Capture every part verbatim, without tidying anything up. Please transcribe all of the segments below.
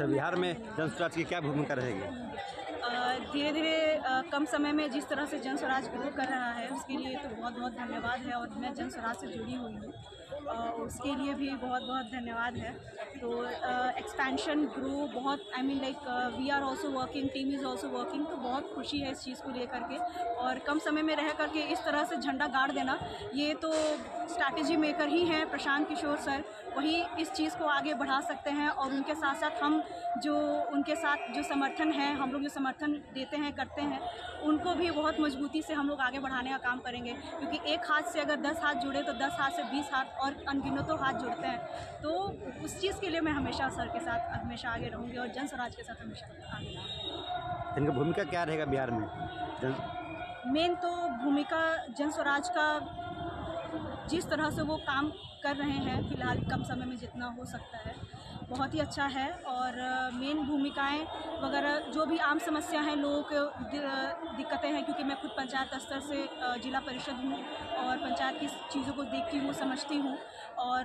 अच्छा, बिहार में जन स्वराज की क्या भूमिका रहेगी? धीरे धीरे कम समय में जिस तरह से जन स्वराज ग्रो कर रहा है उसके लिए तो बहुत बहुत धन्यवाद है, और मैं जन स्वराज से जुड़ी हुई हूँ उसके लिए भी बहुत बहुत धन्यवाद है। तो एक्सपेंशन ग्रो बहुत I mean like we are also working, team is also working, तो बहुत खुशी है इस चीज़ को लेकर के। और कम समय में रह करके इस तरह से झंडा गाड़ देना, ये तो स्ट्रैटेजी मेकर ही हैं प्रशांत किशोर सर, वही इस चीज़ को आगे बढ़ा सकते हैं। और उनके साथ साथ हम जो उनके साथ जो समर्थन है, हम लोग जो समर्थन देते हैं करते हैं, उनको भी बहुत मजबूती से हम लोग आगे बढ़ाने का काम करेंगे, क्योंकि एक हाथ से अगर दस हाथ जुड़े तो दस हाथ से बीस हाथ और अनगिनतों हाथ जुड़ते हैं। तो उस चीज़ के लिए मैं हमेशा सर के साथ हमेशा आगे रहूँगी और जन स्वराज के साथ हमेशा आगे रहूँगी। इनका भूमिका क्या रहेगा बिहार में? मेन तो भूमिका जन स्वराज का, जिस तरह से वो काम कर रहे हैं फिलहाल कम समय में जितना हो सकता है बहुत ही अच्छा है। और मेन भूमिकाएं वगैरह जो भी आम समस्या हैं, लोगों के दिक्कतें हैं, क्योंकि मैं खुद पंचायत स्तर से जिला परिषद हूँ और पंचायत की चीज़ों को देखती हूँ, समझती हूँ। और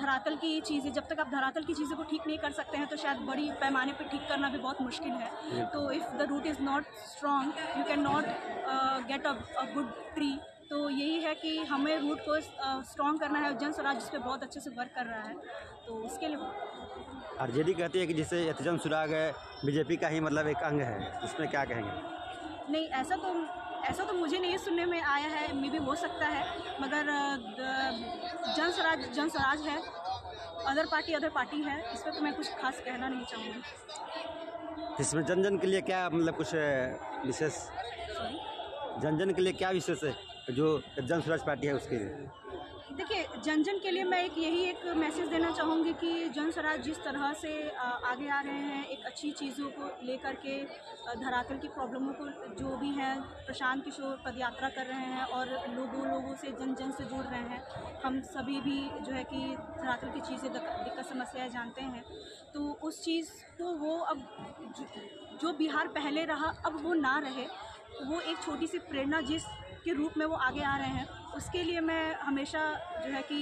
धरातल की चीज़ें, जब तक आप धरातल की चीज़ों को ठीक नहीं कर सकते हैं तो शायद बड़ी पैमाने पर ठीक करना भी बहुत मुश्किल है। तो if the root is not strong you can not get a good tree. तो यही है कि हमें रूट को स्ट्रॉन्ग करना है, और जन स्वराज इस पर बहुत अच्छे से वर्क कर रहा है तो उसके लिए। आरजेडी कहती है कि जिसे जन स्वराज है बीजेपी का ही मतलब एक अंग है, उसमें क्या कहेंगे? नहीं, ऐसा तो ऐसा तो मुझे नहीं सुनने में आया है, मे भी हो सकता है, मगर जन स्वराज जन स्वराज है, अदर पार्टी अदर पार्टी है, इस पर तो मैं कुछ खास कहना नहीं चाहूँगी। इसमें जन जन के लिए क्या मतलब कुछ विशेष, जन जन के लिए क्या विशेष है जो जन स्वराज पार्टी है उसके लिए? देखिए, जन जन के लिए मैं एक यही एक मैसेज देना चाहूँगी कि जन स्वराज जिस तरह से आगे आ रहे हैं, एक अच्छी चीज़ों को लेकर के, धरातल की प्रॉब्लमों को जो भी हैं, प्रशांत किशोर पदयात्रा कर रहे हैं और लोगों लोगों से जन जन से जुड़ रहे हैं। हम सभी भी जो है कि धरातल की चीज़ें, दिक्कत समस्याएँ जानते हैं, तो उस चीज़ को वो अब जो बिहार पहले रहा अब वो ना रहे, वो एक छोटी सी प्रेरणा जिस के रूप में वो आगे आ रहे हैं उसके लिए मैं हमेशा जो है कि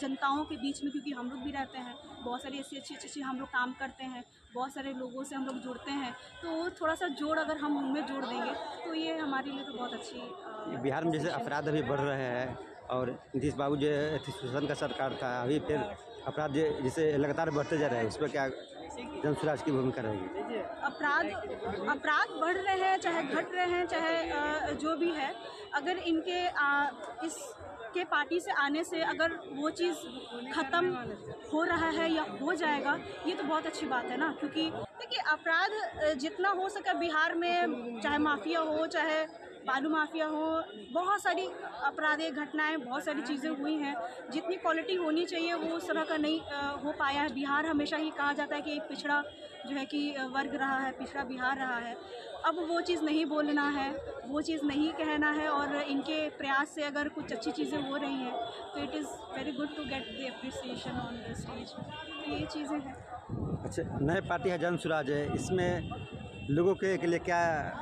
जनताओं के बीच में, क्योंकि हम लोग भी रहते हैं, बहुत सारी ऐसी अच्छी अच्छी हम लोग काम करते हैं, बहुत सारे लोगों से हम लोग जुड़ते हैं, तो थोड़ा सा जोड़ अगर हम उनमें जोड़ देंगे तो ये हमारे लिए तो बहुत अच्छी। बिहार में जैसे अपराध अभी बढ़ रहे हैं और नीतीश बाबू जो शोषण का सरकार था, अभी फिर अपराध जिसे लगातार बढ़ते जा रहे हैं, उस पर क्या जन स्वराज की भूमिका रहेगी? अपराध अपराध बढ़ रहे हैं, चाहे घट रहे हैं, चाहे जो भी है, अगर इनके आ, इस के पार्टी से आने से अगर वो चीज़ ख़त्म हो रहा है या हो जाएगा, ये तो बहुत अच्छी बात है ना। क्योंकि देखिए, अपराध जितना हो सका बिहार में, चाहे माफिया हो, चाहे बालू माफिया हो, बहुत सारी अपराधिक घटनाएं, बहुत सारी चीज़ें हुई हैं, जितनी क्वालिटी होनी चाहिए वो उस तरह का नहीं हो पाया है। बिहार हमेशा ही कहा जाता है कि एक पिछड़ा जो है कि वर्ग रहा है, पिछड़ा बिहार रहा है, अब वो चीज़ नहीं बोलना है, वो चीज़ नहीं कहना है, और इनके प्रयास से अगर कुछ अच्छी चीज़ें हो रही हैं तो it is very good to get the appreciation on the stage. ये चीज़ें हैं। अच्छा, नई पार्टी है जन स्वराज है, इसमें लोगों के, के लिए क्या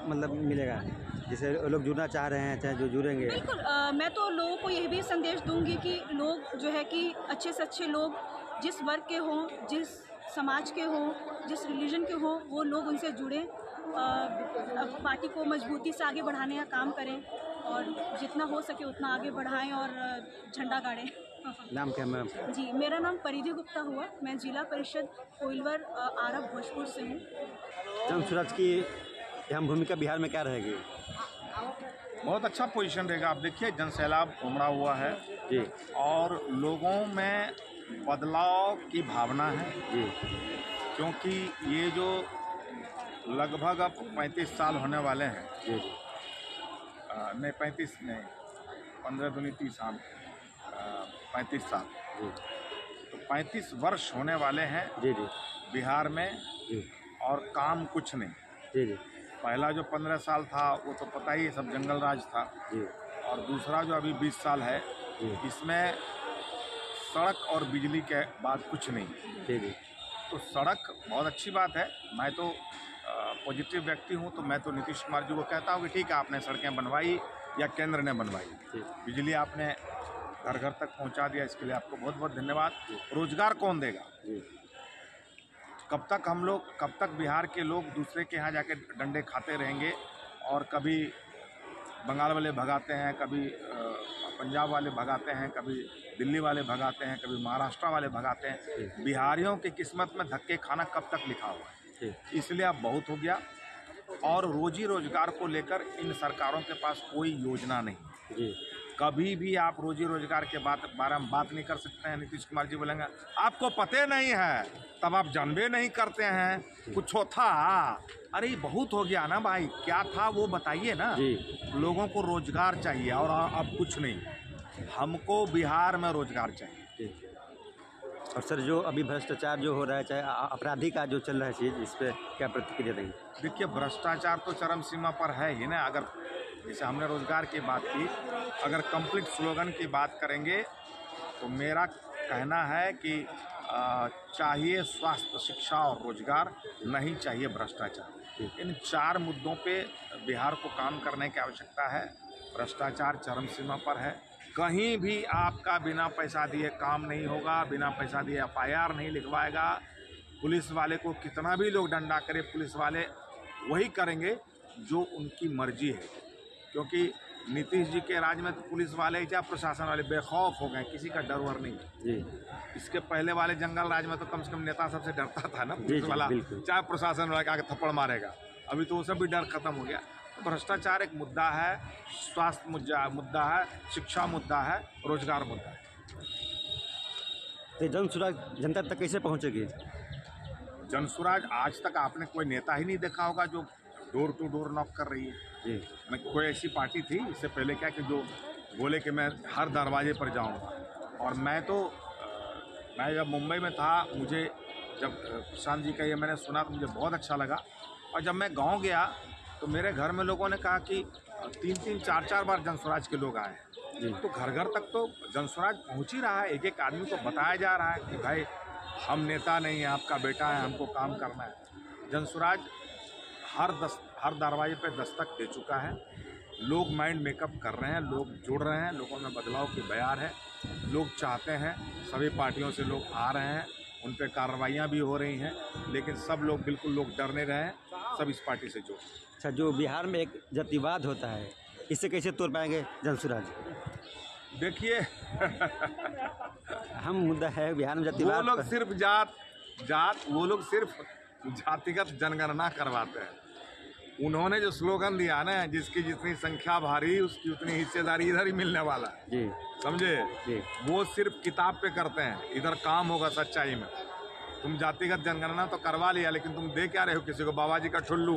मतलब मिलेगा जिसे लोग जुड़ना चाह रहे हैं, चाहे जो जुड़ेंगे? बिल्कुल, आ, मैं तो लोगों को यही भी संदेश दूंगी कि लोग जो है कि अच्छे से अच्छे लोग, जिस वर्ग के हों, जिस समाज के हों, जिस रिलीजन के हों, वो लोग उनसे जुड़ें, पार्टी को मजबूती से आगे बढ़ाने का काम करें और जितना हो सके उतना आगे बढ़ाएं और झंडा गाड़ें। नाम क्या मैम? जी, मेरा नाम परिधि गुप्ता हुआ, मैं जिला परिषद कोइलवर आरा भोजपुर से हूँ। जन स्वराज की हम भूमिका बिहार में क्या रहेगी? बहुत अच्छा पोजीशन रहेगा। आप देखिए, जन सैलाब उमड़ा हुआ है जी, और लोगों में बदलाव की भावना है जी, क्योंकि ये जो लगभग अब पैंतीस साल होने वाले हैं जी, आ, नहीं पैंतीस नहीं पंद्रह दूनी तीस साल पैंतीस साल जी, तो पैंतीस वर्ष होने वाले हैं जी जी बिहार में जी, और काम कुछ नहीं जी जी। पहला जो पंद्रह साल था वो तो पता ही सब जंगल राज था, और दूसरा जो अभी बीस साल है इसमें सड़क और बिजली के बाद कुछ नहीं। तो सड़क बहुत अच्छी बात है, मैं तो पॉजिटिव व्यक्ति हूँ, तो मैं तो नीतीश कुमार जी को कहता हूँ कि ठीक है, आपने सड़कें बनवाई या केंद्र ने बनवाई, बिजली आपने घर घर तक पहुँचा दिया, इसके लिए आपको बहुत बहुत धन्यवाद। रोजगार कौन देगा? कब तक हम लोग कब तक बिहार के लोग दूसरे के यहाँ जाके डंडे खाते रहेंगे और कभी बंगाल वाले भगाते हैं, कभी पंजाब वाले भगाते हैं, कभी दिल्ली वाले भगाते हैं, कभी महाराष्ट्र वाले भगाते हैं। बिहारियों की किस्मत में धक्के खाना कब तक लिखा हुआ है, इसलिए अब बहुत हो गया। और रोजी रोजगार को लेकर इन सरकारों के पास कोई योजना नहीं जी। कभी भी आप रोजी रोजगार के बात बारे में बात नहीं कर सकते हैं। नीतीश कुमार जी बोलेंगे आपको पते नहीं है तब आप जानबे नहीं करते हैं, कुछ था। अरे बहुत हो गया ना भाई, क्या था वो बताइए ना जी। लोगों को रोजगार चाहिए और अब कुछ नहीं, हमको बिहार में रोजगार चाहिए। और सर जो अभी भ्रष्टाचार जो हो रहा है, चाहे अपराधी का जो चल रहा है चीज़, इस पर क्या प्रतिक्रिया देंगे? देखिए भ्रष्टाचार तो चरम सीमा पर है ही ना। अगर जैसे हमने रोजगार की बात की, अगर कंप्लीट स्लोगन की बात करेंगे तो मेरा कहना है कि आ, चाहिए स्वास्थ्य, शिक्षा और रोजगार, नहीं चाहिए भ्रष्टाचार। इन चार मुद्दों पे बिहार को काम करने की आवश्यकता है। भ्रष्टाचार चरम सीमा पर है, कहीं भी आपका बिना पैसा दिए काम नहीं होगा, बिना पैसा दिए एफ आई आर नहीं लिखवाएगा। पुलिस वाले को कितना भी लोग डंडा करे, पुलिस वाले वही करेंगे जो उनकी मर्जी है, क्योंकि नीतीश जी के राज में तो पुलिस वाले या प्रशासन वाले बेखौफ हो गए, किसी का डर वर नहीं जी। इसके पहले वाले जंगल राज में तो कम से कम नेता सबसे डरता था ना, पुलिस वाला चाहे प्रशासन वाला आके थप्पड़ मारेगा, अभी तो वो सब भी डर खत्म हो गया। भ्रष्टाचार एक मुद्दा है, स्वास्थ्य मुद्दा है, शिक्षा मुद्दा है, रोजगार मुद्दा है। तो जन सुराज जनता तक कैसे पहुँचेगी? जन सुराज आज तक आपने कोई नेता ही नहीं देखा होगा जो डोर टू डोर नॉक कर रही है। मैं कोई ऐसी पार्टी थी इससे पहले क्या कि जो बोले कि मैं हर दरवाजे पर जाऊंगा। और मैं तो मैं जब मुंबई में था, मुझे जब प्रशांत जी का ये मैंने सुना तो मुझे बहुत अच्छा लगा। और जब मैं गांव गया तो मेरे घर में लोगों ने कहा कि तीन तीन चार चार बार जन स्वराज के लोग आए, तो घर घर तक तो जन स्वराज पहुँच ही रहा है। एक एक आदमी को बताया जा रहा है कि भाई हम नेता नहीं हैं, आपका बेटा है, हमको काम करना है। जन स्वराज हर दस हर दरवाजे पे दस्तक दे चुका है। लोग माइंड मेकअप कर रहे हैं, लोग जुड़ रहे हैं, लोगों में बदलाव की बयार है, लोग चाहते हैं, सभी पार्टियों से लोग आ रहे हैं, उन पे कार्रवाइयाँ भी हो रही हैं, लेकिन सब लोग बिल्कुल लोग डरने रहे हैं, सब इस पार्टी से जुड़। अच्छा, जो बिहार में एक जातिवाद होता है, इससे कैसे तोड़ पाएंगे जन सुराज? देखिए हम मुद्दा है बिहार में जातिवाद, वो लोग सिर्फ जात जात वो लोग सिर्फ जातिगत जनगणना करवाते हैं। उन्होंने जो स्लोगन दिया ना, जिसकी जितनी संख्या भारी उसकी उतनी हिस्सेदारी इधर ही मिलने वाला जी, समझे जी। वो सिर्फ किताब पे करते हैं, इधर काम होगा सच्चाई में। तुम जातिगत जनगणना तो करवा लिया, लेकिन तुम दे क्या रहे हो किसी को? बाबा जी का ठुल्लू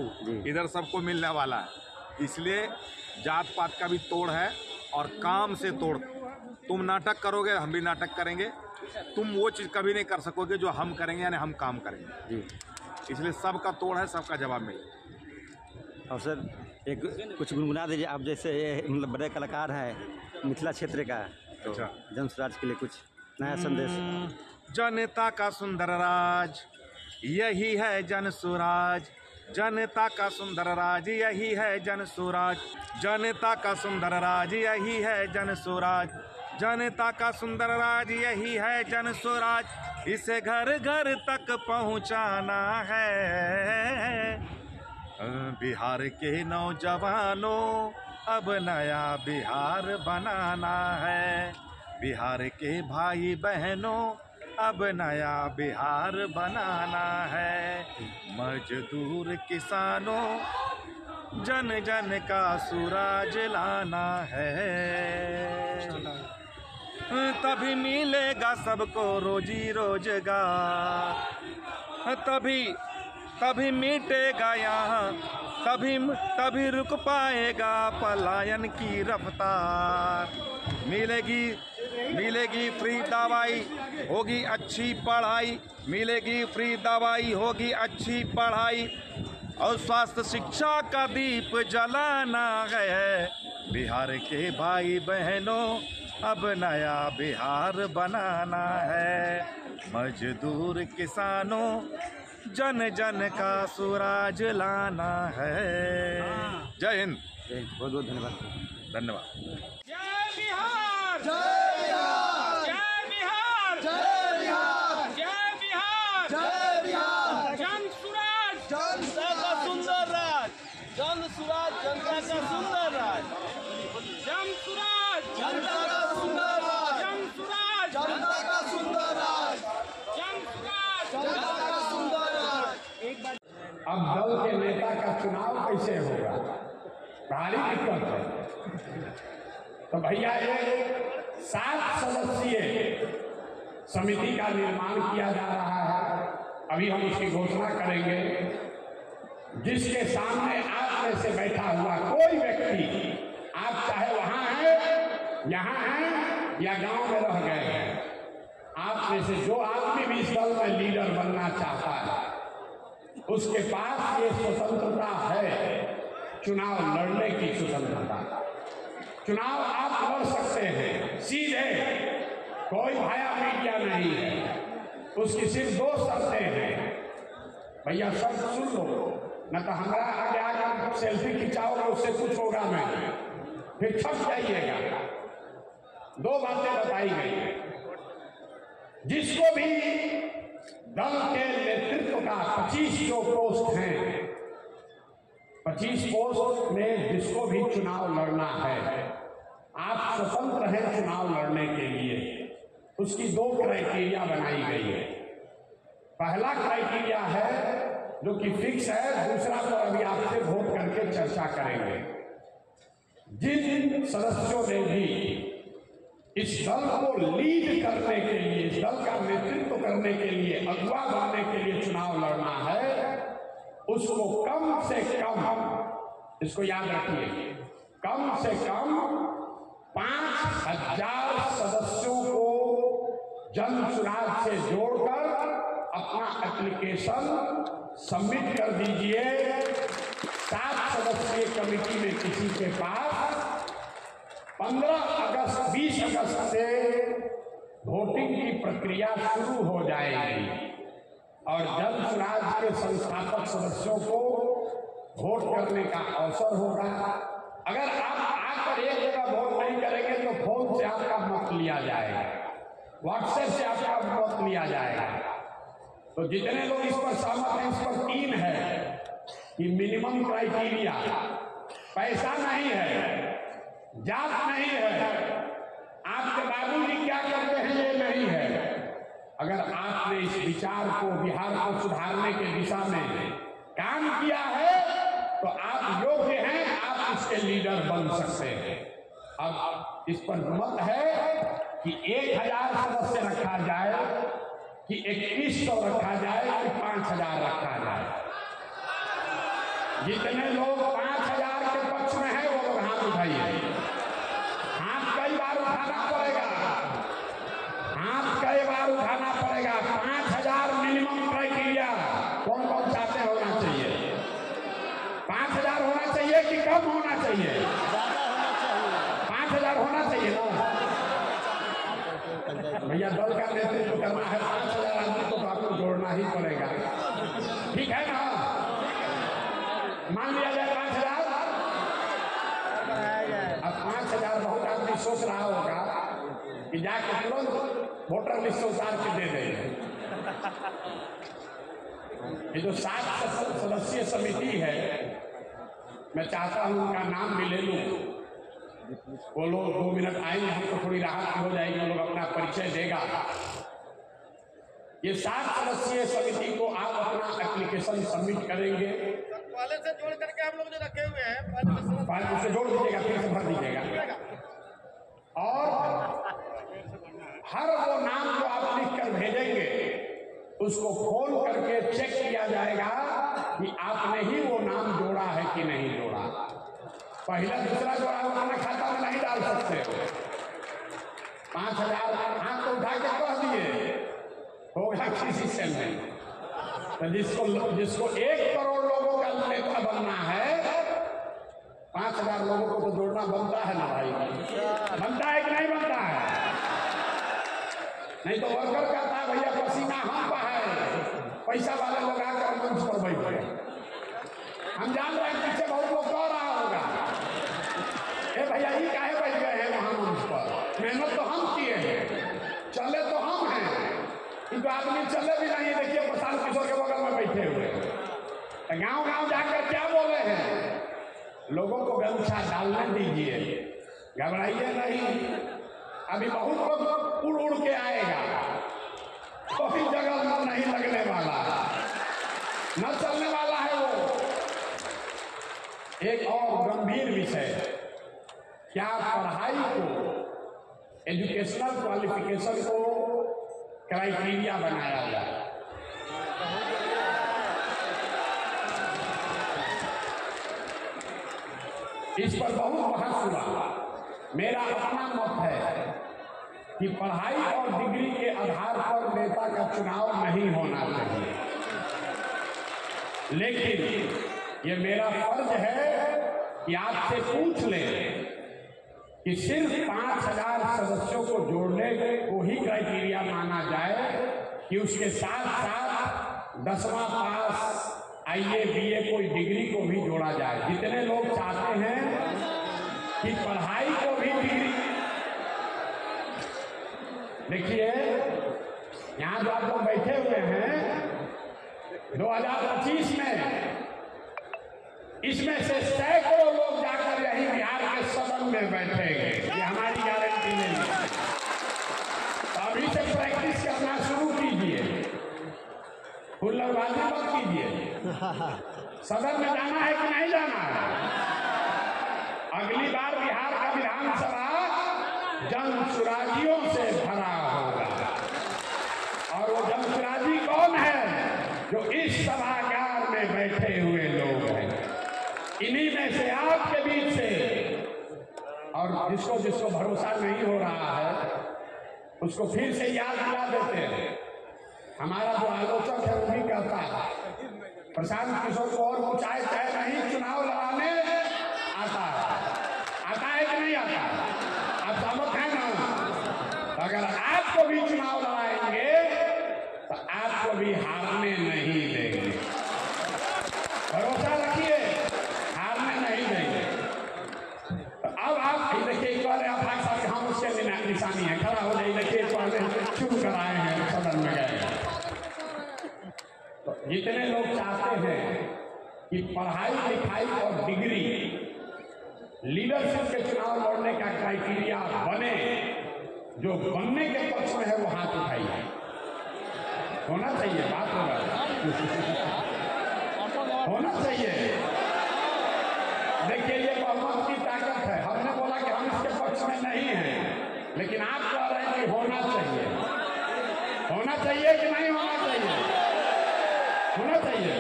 इधर सबको मिलने वाला है। इसलिए जात पात का भी तोड़ है और काम से तोड़। तुम नाटक करोगे, हम भी नाटक करेंगे। तुम वो चीज़ कभी नहीं कर सकोगे जो हम करेंगे, यानी हम काम करेंगे। इसलिए सबका तोड़ है, सबका जवाब मिलेगा। और सर एक कुछ गुनगुना दीजिए आप, जैसे मतलब बड़े कलाकार हैं मिथिला क्षेत्र का, तो अच्छा। जन स्वराज के लिए कुछ नया संदेश। जनता का सुंदर राज यही है जन स्वराज, जनता का सुंदर राज यही है जन स्वराज, जनता का सुंदर राज यही है जन स्वराज, जनता का सुंदर राज यही है जन स्वराज, इसे घर घर तक पहुंचाना है। बिहार के नौजवानों अब नया बिहार बनाना है, बिहार के भाई बहनों अब नया बिहार बनाना है। मजदूर किसानों जन जन का सूरज लाना है, तभी मिलेगा सबको रोजी रोजगार, तभी तभी मिटेगा यहाँ, तभी तभी रुक पाएगा पलायन की रफ्तार। मिलेगी मिलेगी फ्री दवाई, होगी अच्छी पढ़ाई, मिलेगी फ्री दवाई, होगी अच्छी पढ़ाई, और स्वास्थ्य शिक्षा का दीप जलाना है। बिहार के भाई बहनों अब नया बिहार बनाना है, मजदूर किसानों जन जन का सूरज लाना है। जय हिंद। बहुत बहुत धन्यवाद धन्यवाद जय बिहार जय बिहार जय बिहार जय बिहार जय बिहार जय बिहार। चुनाव कैसे होगा, बड़ी दिक्कत है। तो भैया एक सात सदस्यीय समिति का निर्माण किया जा रहा है, अभी हम उसकी घोषणा करेंगे, जिसके सामने आप में से बैठा हुआ कोई व्यक्ति, आप चाहे वहां हैं, यहाँ हैं या गांव में रह गए हैं, आप में से जो आदमी भी इस दल में लीडर बनना चाहता है, उसके पास ये स्वतंत्रता है, चुनाव लड़ने की स्वतंत्रता। चुनाव आप लड़ सकते हैं सीधे, कोई भाया मीडिया नहीं है, उसकी सिर्फ दो शर्तें हैं। भैया सब सुन लो न, तो हमारा आगे आगे सेल्फी खिंचाओगे उससे कुछ होगा नहीं, फिर छप जाइएगा। दो बातें बताई गई हैं, जिसको भी दल के नेतृत्व का पच्चीस जो पोस्ट हैं, पच्चीस पोस्ट में जिसको भी चुनाव लड़ना है, आप स्वतंत्र हैं चुनाव लड़ने के लिए। उसकी दो क्राइटेरिया बनाई गई है, पहला क्राइटेरिया है जो कि फिक्स है, दूसरा तो अभी आपसे वोट करके चर्चा करेंगे। जिन सदस्यों ने भी इस दल को लीड करने के लिए, इस दल का नेतृत्व करने के लिए, अगुवा बनने के लिए चुनाव लड़ना है, उसको कम से कम, इसको याद रखिए, कम से कम पांच हजार सदस्यों को जन सुराज से जोड़कर अपना एप्लीकेशन सबमिट कर दीजिए। सात सदस्यीय कमेटी में किसी के पास पंद्रह अगस्त, बीस अगस्त से वोटिंग की प्रक्रिया शुरू हो जाएगी और जन सुराज के संस्थापक सदस्यों को वोट करने का अवसर होगा। अगर आप आकर एक जगह वोट नहीं करेंगे तो फोन से आपका मत लिया जाएगा, व्हाट्सएप से आपका मत लिया जाएगा। तो जितने लोग इस पर सहमत हैं, इस पर तीन है कि मिनिमम क्राइटेरिया पैसा नहीं है, जात नहीं है, आपके बाबूजी क्या करते हैं ये नहीं है। अगर आपने इस विचार को, बिहार को सुधारने के दिशा में काम किया है तो आप योग्य हैं, आप इसके लीडर बन सकते हैं। अब इस पर मत है कि एक हजार सदस्य रखा जाए, कि इक्कीस सौ रखा जाए, कि पांच हजार रखा जाए। जितने लोग पांच हजार के पक्ष में हैं वो लोग हाथ उठाइए। हाथ कई बार उठाना पड़ेगा, हाथ कई बार उठाना पड़ेगा। पांच हजार मिनिमम क्राइटेरिया कौन कौन चाहते होना चाहिए? पांच हजार होना चाहिए कि कम होना चाहिए? पांच हजार होना चाहिए ना भैया, दल का नेतृत्व करना है, पांच हजार आदमी को आपको जोड़ना ही पड़ेगा, ठीक है ना? मान लिया जाए पांच हजार। अब पांच हजार बहुत आदमी सोच रहा होगा कि जाके तुरंत वोटर लिस्ट उतार के दे देंगे। ये जो सात सदस्यीय समिति है, मैं चाहता हूं उनका नाम भी ले लूं, वो लोग दो मिनट आएंगे, हमको थोड़ी राहत हो जाएगी, वो लोग अपना परिचय देगा। ये सात सदस्यीय समिति को आप अपना एप्लीकेशन सबमिट करेंगे, पहले से जोड़ करके आप लोग जो रखे हुए हैं पहले से जोड़ दीजिएगा, फिर से भर दीजिएगा। और हर वो नाम जो आप लिख कर भेजेंगे उसको फोन करके चेक किया जाएगा कि आपने ही वो नाम जोड़ा है कि नहीं जोड़ा। पहला दूसरा जो आप अपना खाता में नहीं डाल सकते हो। पांच हजार हाथ तो उठा के कह दिए, होगा किसी से नहीं। तो जिसको जिसको एक करोड़ लोगों का नेता बनना है, पांच हजार लोगों को तो जोड़ना बनता है ना भाई? बनता है कि नहीं बनता है? नहीं तो वर्कर कहता है भैया पसीना हम पर है, पैसा वाले लोग आकर मंच पर बैठे। हम जान रहे हैं पीछे बहुत लोग कह रहा होगा भैया ये काहे बैठ गए हैं वहां मंच पर, मेहनत तो हम किए हैं, चले तो हम हैं। इनको आदमी चले भी नहीं, देखिए प्रशांत किशोर के बगल में बैठे हुए। गांव गांव जाकर क्या बोले हैं? लोगों को गमछा डालना दीजिए, घबराइए नहीं। अभी बहुत लोग उड़ उड़ के आएगा, कोई जगह नहीं लगने वाला, न चलने वाला है वो। एक और गंभीर विषय, क्या पढ़ाई को, एजुकेशनल क्वालिफिकेशन को क्राइटेरिया बनाया जाए। इस पर बहुत बहस हुआ। मेरा अपना मत है कि पढ़ाई और डिग्री के आधार पर नेता का चुनाव नहीं होना चाहिए, लेकिन ये मेरा फर्ज है कि आपसे पूछ लें कि सिर्फ पांच हजार सदस्यों को जोड़ने को ही क्राइटेरिया माना जाए कि उसके साथ साथ दसवां पास, आईए, बीए, कोई डिग्री को भी जोड़ा जाए। जितने लोग चाहते हैं कि पढ़ाई को भी डिग्री, देखिए यहाँ जो आप लोग बैठे हुए हैं दो हजार पच्चीस में इसमें से सैकड़ों लोग जाकर यही बिहार के सदन में बैठेंगे, ये हमारी गारंटी नहीं है। अभी से प्रैक्टिस करना शुरू कीजिए, हुल्लड़बाजी मत कीजिए। सदन में जाना है कि नहीं जाना है? अगली बार बिहार का विधानसभा जन सुराजियों से भरा होगा, और वो जन सुराजी कौन है? जो इस सभागार में बैठे हुए लोग हैं। इन्हीं में से, आपके बीच से, और जिसको जिसको भरोसा नहीं हो रहा है उसको फिर से याद दिला देते हैं। हमारा जो आलोचक है वो भी कहता है प्रशांत किशोर को और कुछ आए चाहे नहीं, चुनाव लड़ाने आता है, आता है कि नहीं आता? आप सहमत हैं ना? अगर आपको भी चुनाव लड़ाएंगे तो आपको भी हारने नहीं देंगे, भरोसा रखिए, हारने नहीं देंगे। तो अब आप देखिए, एक बार आप साहब हम उससे निशानी है, खड़ा हो जाइए। देखिए पहले शुरू कराए हैं, सदन में गए। जितने लोग चाहते हैं कि पढ़ाई लिखाई और डिग्री लीडरशिप के चुनाव लड़ने का क्राइटेरिया बने, जो बनने के पक्ष में है वो हाथ उठाइए, होना चाहिए, बात होगा, होना चाहिए। देखिए ये बहुमत की ताकत है। हमने बोला कि हम इसके पक्ष में नहीं है, लेकिन आप कह रहे हैं कि होना चाहिए, होना चाहिए कि नहीं होना चाहिए? होना चाहिए।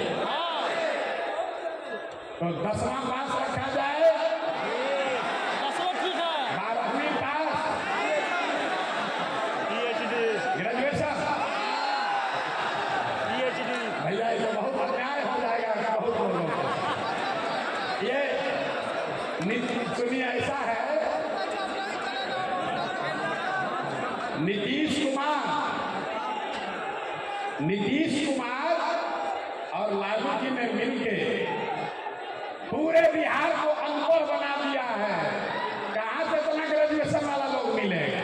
तो दसवां पास रखा जाए, बारहवीं पास, पीएचडी, ग्रेजुएशन, पीएचडी। भैया ये बहुत अन्याय हो जाएगा बहुत लोगों को। ये सुनिए, ऐसा है नीतीश कुमार, नीतीश कुमार और लालू जी ने मिलके पूरे बिहार को अनपढ़ बना दिया है। कहां से इतना ग्रेजुएशन वाला लोग मिलेगा?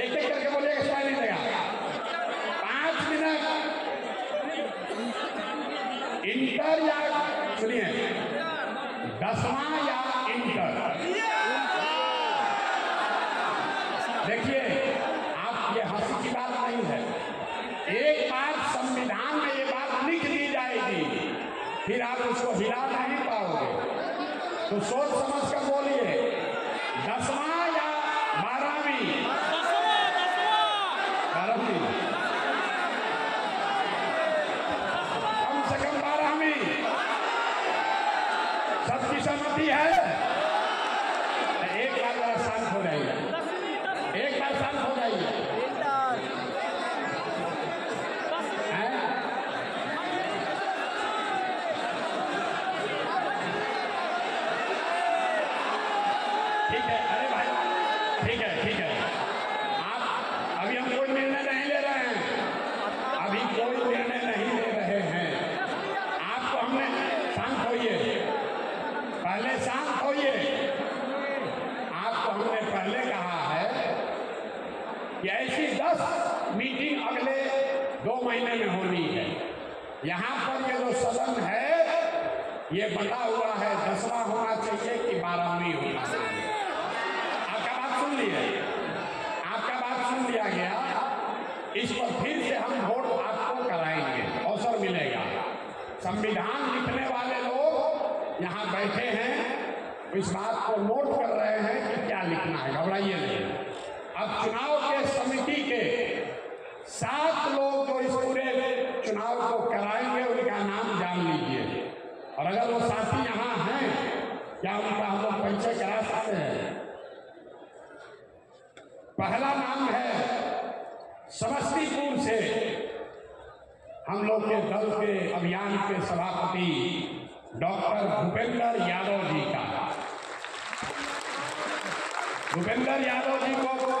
एक एक करके बोलिएगा, स्माइल नहीं देगा। पांच मिनट इंटर या, सुनिए, दसवां या इंटर। देखिए आप, ये हंसी की बात नहीं है। एक बार संविधान में ये बात लिख दी जाएगी, फिर आप उसको हिला नहीं पाओगे। तो सोच समझ कर बोलिए, दसवां या बारहवीं? बारहवीं, कम से कम बारहवीं। सबकी सहमति है? एक बार बड़ा शांत हो जाएगा, एक बार शांत हो जाइए। ठीक है, अरे भाई, ठीक है, ठीक है। आप अभी, हम कोई निर्णय नहीं ले रहे हैं, अभी कोई निर्णय नहीं ले रहे हैं। आपको हमने, शांत होइए, पहले शांत होइए। आपको हमने पहले कहा है कि ऐसी दस मीटिंग अगले दो महीने में होनी है। यहाँ पर ये जो सदन है ये बटा हुआ है, दसवां होना चाहिए कि बारहवीं होना चाहिए। आपका बात सुन लिए, आपका बात सुन लिया गया। इस पर फिर से हम वोट संविधान लिखने वाले लोग यहाँ बैठे हैं, इस बात को नोट कर रहे हैं कि क्या लिखना है, घबराइए नहीं। अब चुनाव के समिति के सात लोग जो इस पूरे चुनाव को कराएंगे उनका नाम जान लीजिए, और अगर वो साथी यहाँ हैं क्या उनका हम लोग परिचय करा सकते हैं। पहला नाम है समस्तीपुर से हम लोग के दल के अभियान के सभापति डॉक्टर भूपेंद्र यादव जी का। भूपेंद्र यादव जी को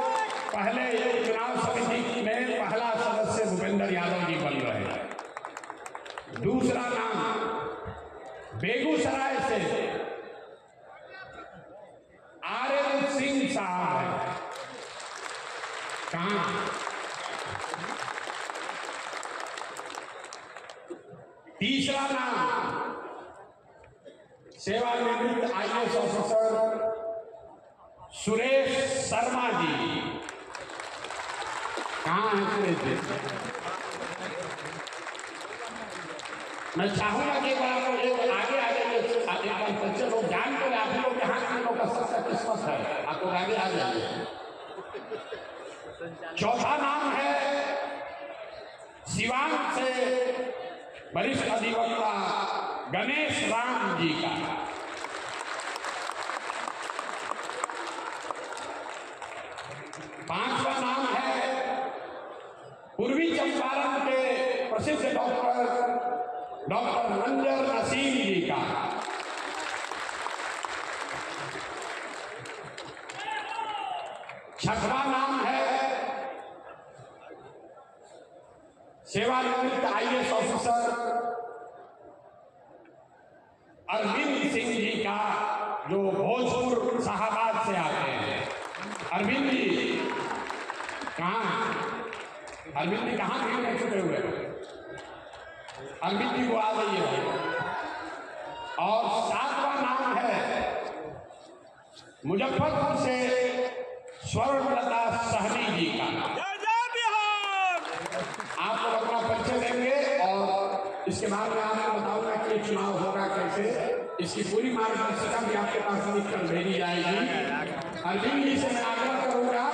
पहले चुनाव समिति में पहला सदस्य भूपेंद्र यादव जी बन रहे हैं। दूसरा नाम बेगूसराय से आर्यन सिंह साहब है। कहाँ? तीसरा नाम सेवानिवृत्त आईएएस ऑफिसर सुरेश शर्मा जी। कहाँ हैं सुरेश जी? मैं चाहूंगा कि बार आगे आगे बच्चे लोग जान कर आप लोग के हाथ में लोग का सबसे किस्मत है, आप लोग आगे आ जाइए। चौथा नाम है सिवान से वरिष्ठ अधिवक्ता गणेश राम जी का। पांचवा नाम है पूर्वी चंपारण के प्रसिद्ध डॉक्टर डॉक्टर मंजूर नसीम जी का। छठवा नाम है सेवानिवृत्त आईएएस ऑफिसर अरविंद सिंह जी का, जो भोजपुर शाहबाद से आते हैं। अरविंद जी कहाँ? अरविंद जी कहाँ कहीं नहीं छुटे हुए। अरविंद जी को आ जाइए। और सातवां नाम है मुजफ्फरपुर से स्वर्ण प्रकाश सहनी जी का। आप लोग अपना परिचय देंगे और इसके बाद में आपको बताऊंगा कि चुनाव होगा कैसे, इसकी पूरी मार्गदर्शिका भी आपके पास लिखकर भेजी जाएगी। अरविंद जी से मैं आग्रह करूंगा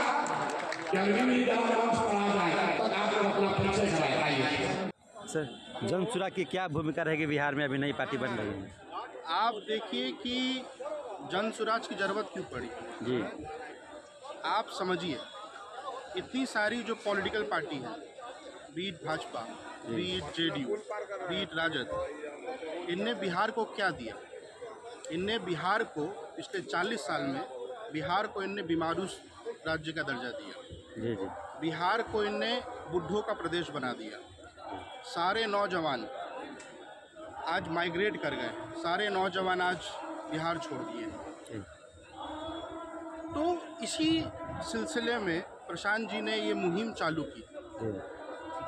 कि अरविंद जी जब अनाउंस करा जाए तब आप लोग अपना परिचय कराइए। सर, जन सुराज की क्या भूमिका रहेगी बिहार में? अभी नई पार्टी बन रही है, आप देखिए कि जन सुराज की जरूरत क्यों पड़ी जी। आप समझिए, इतनी सारी जो पॉलिटिकल पार्टी है, beat Bhajpa, beat JDU, beat Rajad, इनने बिहार को क्या दिया? इनने बिहार को पिछले चालीस साल में बिहार को इनने बीमारूस राज्य का दर्जा दिया। बिहार को इनने बुड्ढों का प्रदेश बना दिया। सारे नौजवान आज माइग्रेट कर गए, सारे नौजवान आज बिहार छोड़ दिए। तो इसी सिलसिले में प्रशांत जी ने ये मुहिम चालू की,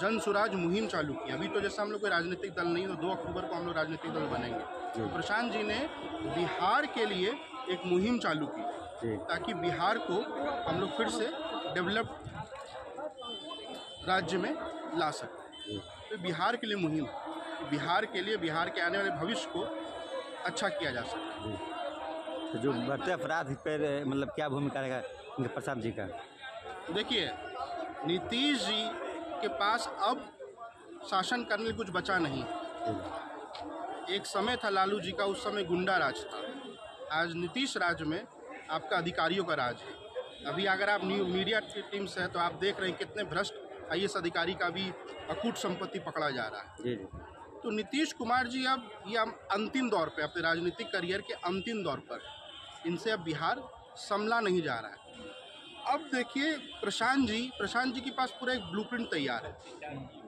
जन सुराज मुहिम चालू की। अभी तो जैसे हम लोग कोई राजनीतिक दल नहीं है, दो अक्टूबर को हम लोग राजनीतिक दल बनेंगे। प्रशांत जी ने बिहार के लिए एक मुहिम चालू की ताकि बिहार को हम लोग फिर से डेवलप राज्य में ला सकें। तो बिहार के लिए मुहिम, बिहार के लिए, बिहार के आने वाले भविष्य को अच्छा किया जा सके। तो जो बढ़ते अपराध पर मतलब क्या भूमिका रहेगा प्रशांत जी का? देखिए, नीतीश जी के पास अब शासन करने कुछ बचा नहीं। एक समय था लालू जी का, उस समय गुंडा राज था, आज नीतीश राज में आपका अधिकारियों का राज है। अभी अगर आप न्यू मीडिया की टीम से है तो आप देख रहे हैं कितने भ्रष्ट आईएएस अधिकारी का भी अकूट संपत्ति पकड़ा जा रहा है। तो नीतीश कुमार जी अब ये अंतिम दौर पर, अपने राजनीतिक करियर के अंतिम दौर पर, इनसे अब बिहार संभला नहीं जा रहा है। अब देखिए प्रशांत जी, प्रशांत जी के पास पूरा एक ब्लूप्रिंट तैयार है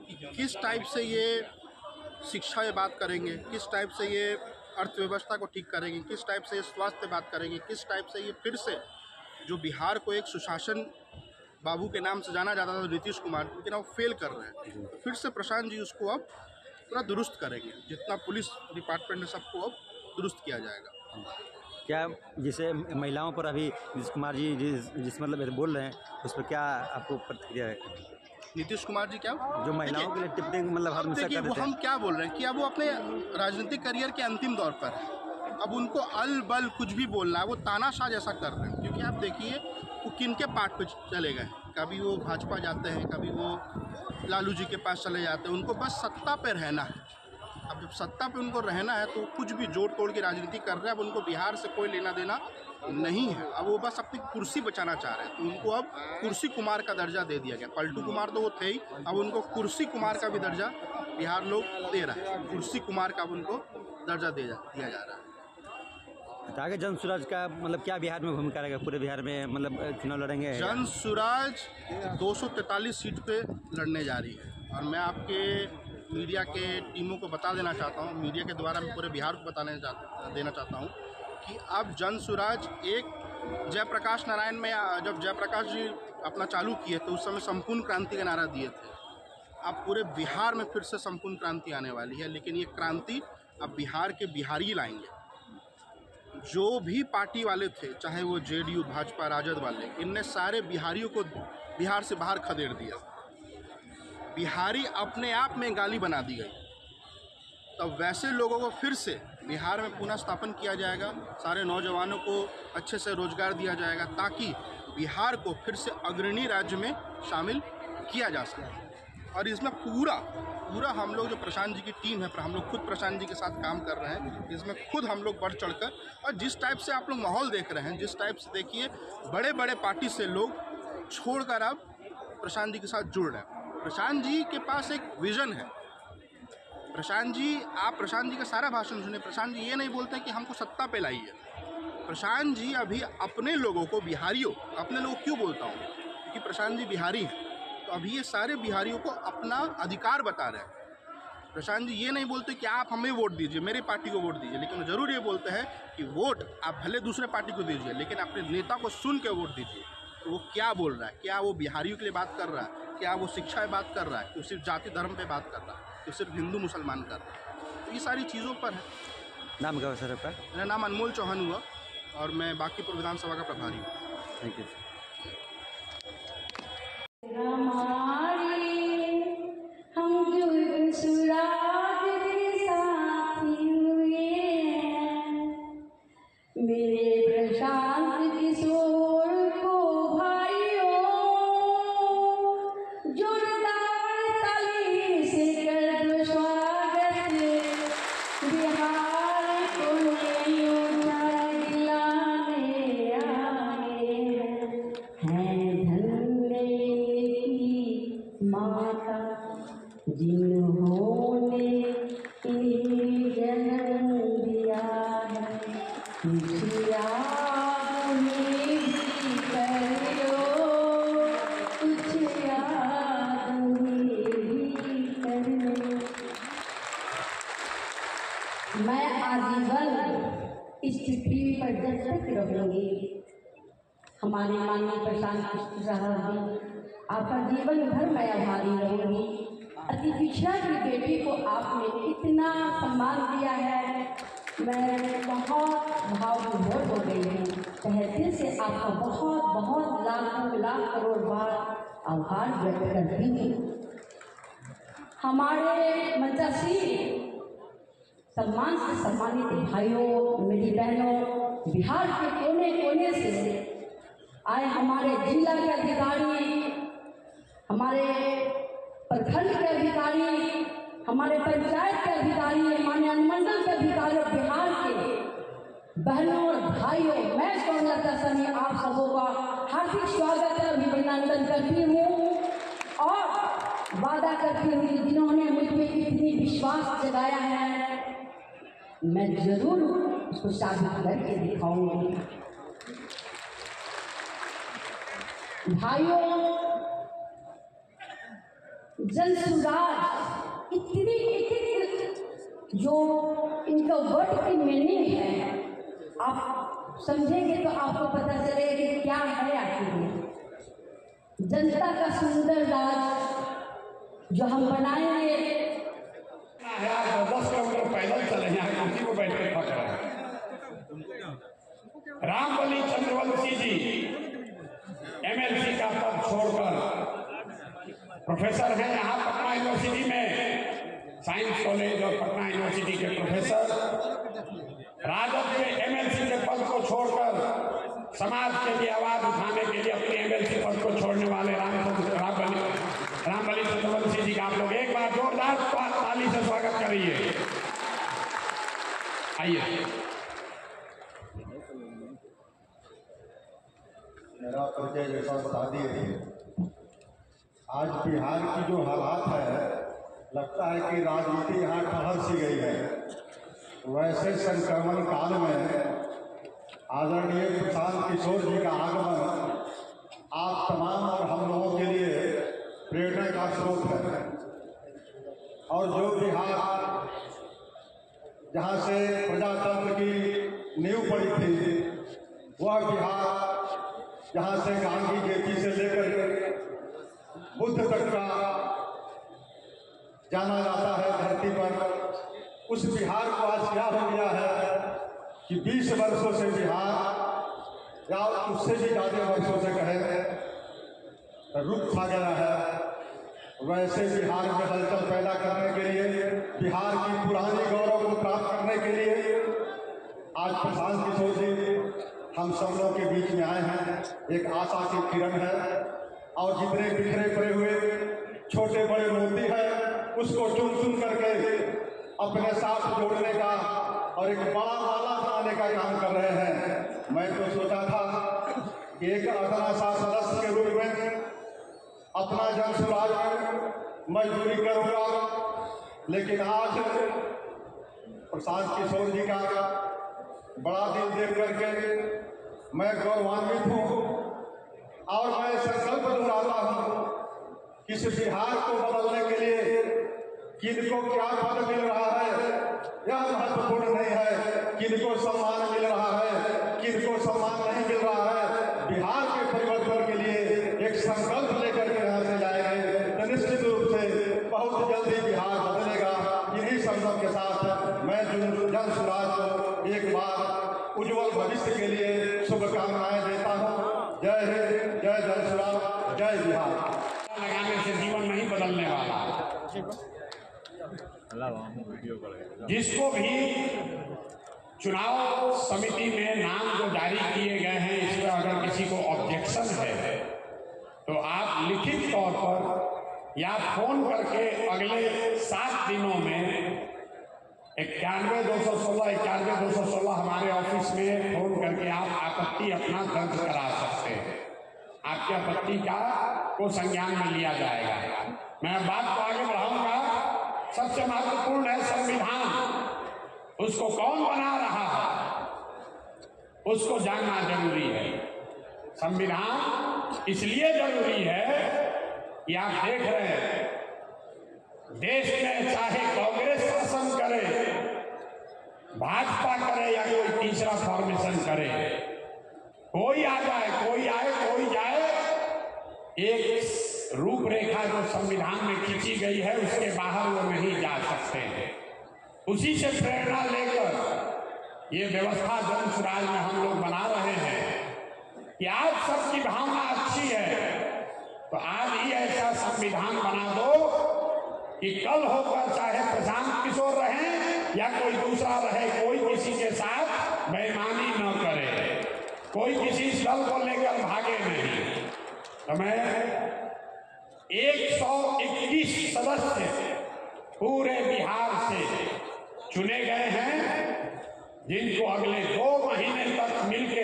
कि किस टाइप से ये शिक्षा पे बात करेंगे, किस टाइप से ये अर्थव्यवस्था को ठीक करेंगे, किस टाइप से स्वास्थ्य पे बात करेंगे, किस टाइप से ये फिर से जो बिहार को एक सुशासन बाबू के नाम से जाना जाता था नीतीश कुमार, लेकिन अब फेल कर रहे हैं। फिर से प्रशांत जी उसको अब पूरा दुरुस्त करेंगे, जितना पुलिस डिपार्टमेंट है सबको अब दुरुस्त किया जाएगा। क्या जैसे महिलाओं पर अभी नीतीश कुमार जी जिस, जिस मतलब बोल रहे हैं उस पर क्या आपको प्रतिक्रिया है? नीतीश कुमार जी क्या जो महिलाओं के लिए टिप्पणी मतलब हर देखिए वो हम क्या बोल रहे हैं कि अब वो अपने राजनीतिक करियर के अंतिम दौर पर है, अब उनको अल बल कुछ भी बोलना है, वो तानाशाह जैसा कर रहे हैं। क्योंकि आप देखिए वो किन के पार्ट पे चले गए, कभी वो भाजपा जाते हैं, कभी वो लालू जी के पास चले जाते हैं, उनको बस सत्ता पे रहना है। अब जब सत्ता पे उनको रहना है तो कुछ भी जोड़ तोड़ की राजनीति कर रहे हैं, अब उनको बिहार से कोई लेना देना नहीं है। अब वो बस अपनी कुर्सी बचाना चाह रहे हैं, तो उनको अब कुर्सी कुमार का दर्जा दे दिया गया। पलटू कुमार तो वो थे ही, अब उनको कुर्सी कुमार का भी दर्जा बिहार लोग दे रहा है, कुर्सी कुमार का अब उनको दर्जा दे दिया जा रहा है। आगे जन सुराज का मतलब क्या बिहार में भूमिका रहेगा, पूरे बिहार में मतलब चुनाव लड़ेंगे? जन सुराज दो सौ तैंतालीस सीट पे लड़ने जा रही है और मैं आपके मीडिया के टीमों को बता देना चाहता हूँ, मीडिया के द्वारा मैं पूरे बिहार को बताने जा, देना चाहता हूँ कि अब जन सुराज एक जयप्रकाश नारायण में जब जयप्रकाश जी अपना चालू किए तो उस समय संपूर्ण क्रांति का नारा दिए थे। अब पूरे बिहार में फिर से संपूर्ण क्रांति आने वाली है, लेकिन ये क्रांति अब बिहार के बिहारी लाएंगे। जो भी पार्टी वाले थे, चाहे वो जेडीयू, भाजपा, राजद वाले, इनने सारे बिहारियों को बिहार से बाहर खदेड़ दिया। बिहारी अपने आप में गाली बना दी गई, तब वैसे लोगों को फिर से बिहार में पुनः स्थापन किया जाएगा, सारे नौजवानों को अच्छे से रोजगार दिया जाएगा ताकि बिहार को फिर से अग्रणी राज्य में शामिल किया जा सके। और इसमें पूरा पूरा हम लोग जो प्रशांत जी की टीम है, पर हम लोग खुद प्रशांत जी के साथ काम कर रहे हैं, इसमें खुद हम लोग बढ़ चढ़कर, और जिस टाइप से आप लोग माहौल देख रहे हैं, जिस टाइप से देखिए बड़े बड़े पार्टी से लोग छोड़कर अब प्रशांत जी के साथ जुड़ रहे हैं। प्रशांत जी के पास एक विज़न है। प्रशांत जी, आप प्रशांत जी का सारा भाषण सुने, प्रशांत जी ये नहीं बोलते कि हमको सत्ता पे लाइए। प्रशांत जी अभी अपने लोगों को, बिहारियों, अपने लोग क्यों बोलता हूँ कि प्रशांत जी बिहारी हैं, तो अभी ये सारे बिहारियों को अपना अधिकार बता रहे हैं। प्रशांत जी ये नहीं बोलते कि आप हमें वोट दीजिए, मेरी पार्टी को वोट दीजिए, लेकिन ज़रूर ये बोलते हैं कि वोट आप भले दूसरे पार्टी को दीजिए, लेकिन अपने नेता को सुन के वोट दीजिए। तो वो क्या बोल रहा है? क्या वो बिहारियों के लिए बात कर रहा है? क्या वो शिक्षा पर बात कर रहा है? तो सिर्फ जाति धर्म पर बात कर रहा है? तो सिर्फ हिंदू मुसलमान कर रहा है? तो ये सारी चीज़ों पर है। नाम क्या सर आपका? मेरा नाम अनमोल चौहान हुआ और मैं बांकीपुर विधानसभा का प्रभारी हूँ। Thank you. आपका जीवन भर मैं आभारी रहूंगी। अति पिछड़ा की बेटी को आपने इतना सम्मान दिया है, मैं बहुत भावुक हो गई हूँ। तहे से आपका बहुत बहुत लाखों लाख करोड़ बार आभार व्यक्त करती हूँ। हमारे मंचशील सम्मान से सम्मानित भाइयों, मेरी बहनों, बिहार के कोने कोने से आए हमारे जिला के अधिकारी, हमारे प्रखंड के अधिकारी, हमारे पंचायत के अधिकारी, हमारे अनुमंडल के अधिकारी, बिहार के बहनों और भाइयों, मैं स्वर्ण सहनी आप सबों का हार्दिक स्वागत और अभिनंदन करती हूँ और वादा करती हूँ कि जिन्होंने मुझ में इतनी विश्वास जगाया है, मैं जरूर उसको साबित करके दिखाऊंगी। भाइयों, जन सुराज इतनी एक एक जो इनका वर्ड की मीनिंग है, आप समझेंगे तो आपको पता चलेगा कि क्या है आखिर। जनता का सुंदर राज जो हम बनाएंगे। दस किलोमीटर पैदल चले यहाँ को बैठकर पकड़ा है। रामबली चंद्रवंशी जी एमएलसी का पद छोड़कर प्रोफेसर हैं यहाँ पटना यूनिवर्सिटी में, साइंस कॉलेज और पटना यूनिवर्सिटी के प्रोफेसर। राजद के एमएलसी के पद को छोड़कर समाज के लिए आवाज उठाने के लिए अपने एमएलसी पद को छोड़ने वाले रामबली चंद्रवंशी जी का आप लोग एक बार जोरदार ताली से स्वागत करिए। आइए। मेरा परिचय जैसा बता दिए, आज बिहार की जो हालात है, लगता है कि राजनीति यहाँ ठहर सी गई है। वैसे संक्रमण काल में आदरणीय प्रशांत किशोर जी का आगमन आप तमाम और हम लोगों के लिए प्रेरणा का स्रोत है। और जो बिहार जहाँ से प्रजातंत्र की नींव पड़ी थी, वह बिहार जहाँ से गांधी जयंती से लेकर के बुद्ध तक का जाना जाता है धरती पर, उस बिहार को आज क्या हो गया है कि बीस वर्षों से बिहार या उससे भी ज़्यादा वर्षों से कहे रुक खा गया है। वैसे बिहार में हलचल पैदा करने के लिए, बिहार की पुरानी गौरव को प्राप्त करने के लिए आज प्रशांत किशोर जी हम सब लोग के बीच में आए हैं। एक आशा की किरण है और जितने बिखरे पड़े हुए छोटे बड़े मोती हैं उसको चुन चुन करके अपने साथ जोड़ने का और एक बड़ा माला बनाने का काम कर रहे हैं। मैं तो सोचा था कि एक अपना सा सदस्य के रूप में अपना जन सुराज मजदूरी करूँगा, लेकिन आज प्रशांत किशोर जी का बड़ा दिल देख करके मैं गौरवान्वित हूँ। और मैं संकल्प दोहराता हूँ कि इस बिहार को बदलने के लिए किनको क्या पद मिल रहा है यह महत्वपूर्ण नहीं है, किनको सम्मान मिल रहा है किनको सम्मान नहीं मिल रहा है। बिहार के परिवर्तन के लिए एक संकल्प लेकर के यहाँ से जाएंगे तो निश्चित रूप से बहुत जल्दी बिहार बदलेगा। इन्हीं संकल्प के साथ मैं जन सुराज को एक बार उज्जवल भविष्य के लिए शुभकामनाएं देता हूँ। जय हिंद, जय जन सुराज, जय बिहार। लगाने से जीवन नहीं बदलने वाला। जिसको भी चुनाव समिति में नाम जो जारी किए गए हैं, इस पर अगर किसी को ऑब्जेक्शन है तो आप लिखित तौर पर या फोन करके अगले सात दिनों में इक्यानवे दो सौ सोलह इक्यानवे दो सौ सोलह हमारे ऑफिस में फोन करके आप आपत्ति अपना दर्ज करा सकते हैं। आपकी आपत्ति का को संज्ञान में लिया जाएगा। मैं बात को आगे बढ़ाऊंगा। सबसे महत्वपूर्ण है संविधान, उसको कौन बना रहा है उसको जानना जरूरी है। संविधान इसलिए जरूरी है कि आप देख रहे हैं देश में चाहे कांग्रेस शासन करे, भाजपा करे या कोई तीसरा फॉर्मेशन करे, कोई आ जाए कोई आए कोई जाए, एक रूपरेखा जो संविधान में खींची गई है उसके बाहर वो नहीं जा सकते हैं। उसी से प्रेरणा लेकर ये व्यवस्था जन सुराज में हम लोग बना रहे हैं कि आज सबकी भावना अच्छी है तो आज ही ऐसा संविधान बना दो कि कल होकर चाहे प्रशांत किशोर रहे या कोई दूसरा रहे, कोई किसी के साथ बेईमानी न करे, कोई किसी दल को लेकर भागे नहीं। तो मैं एक सौ इक्कीस सदस्य पूरे बिहार से चुने गए हैं जिनको अगले दो महीने तक मिलके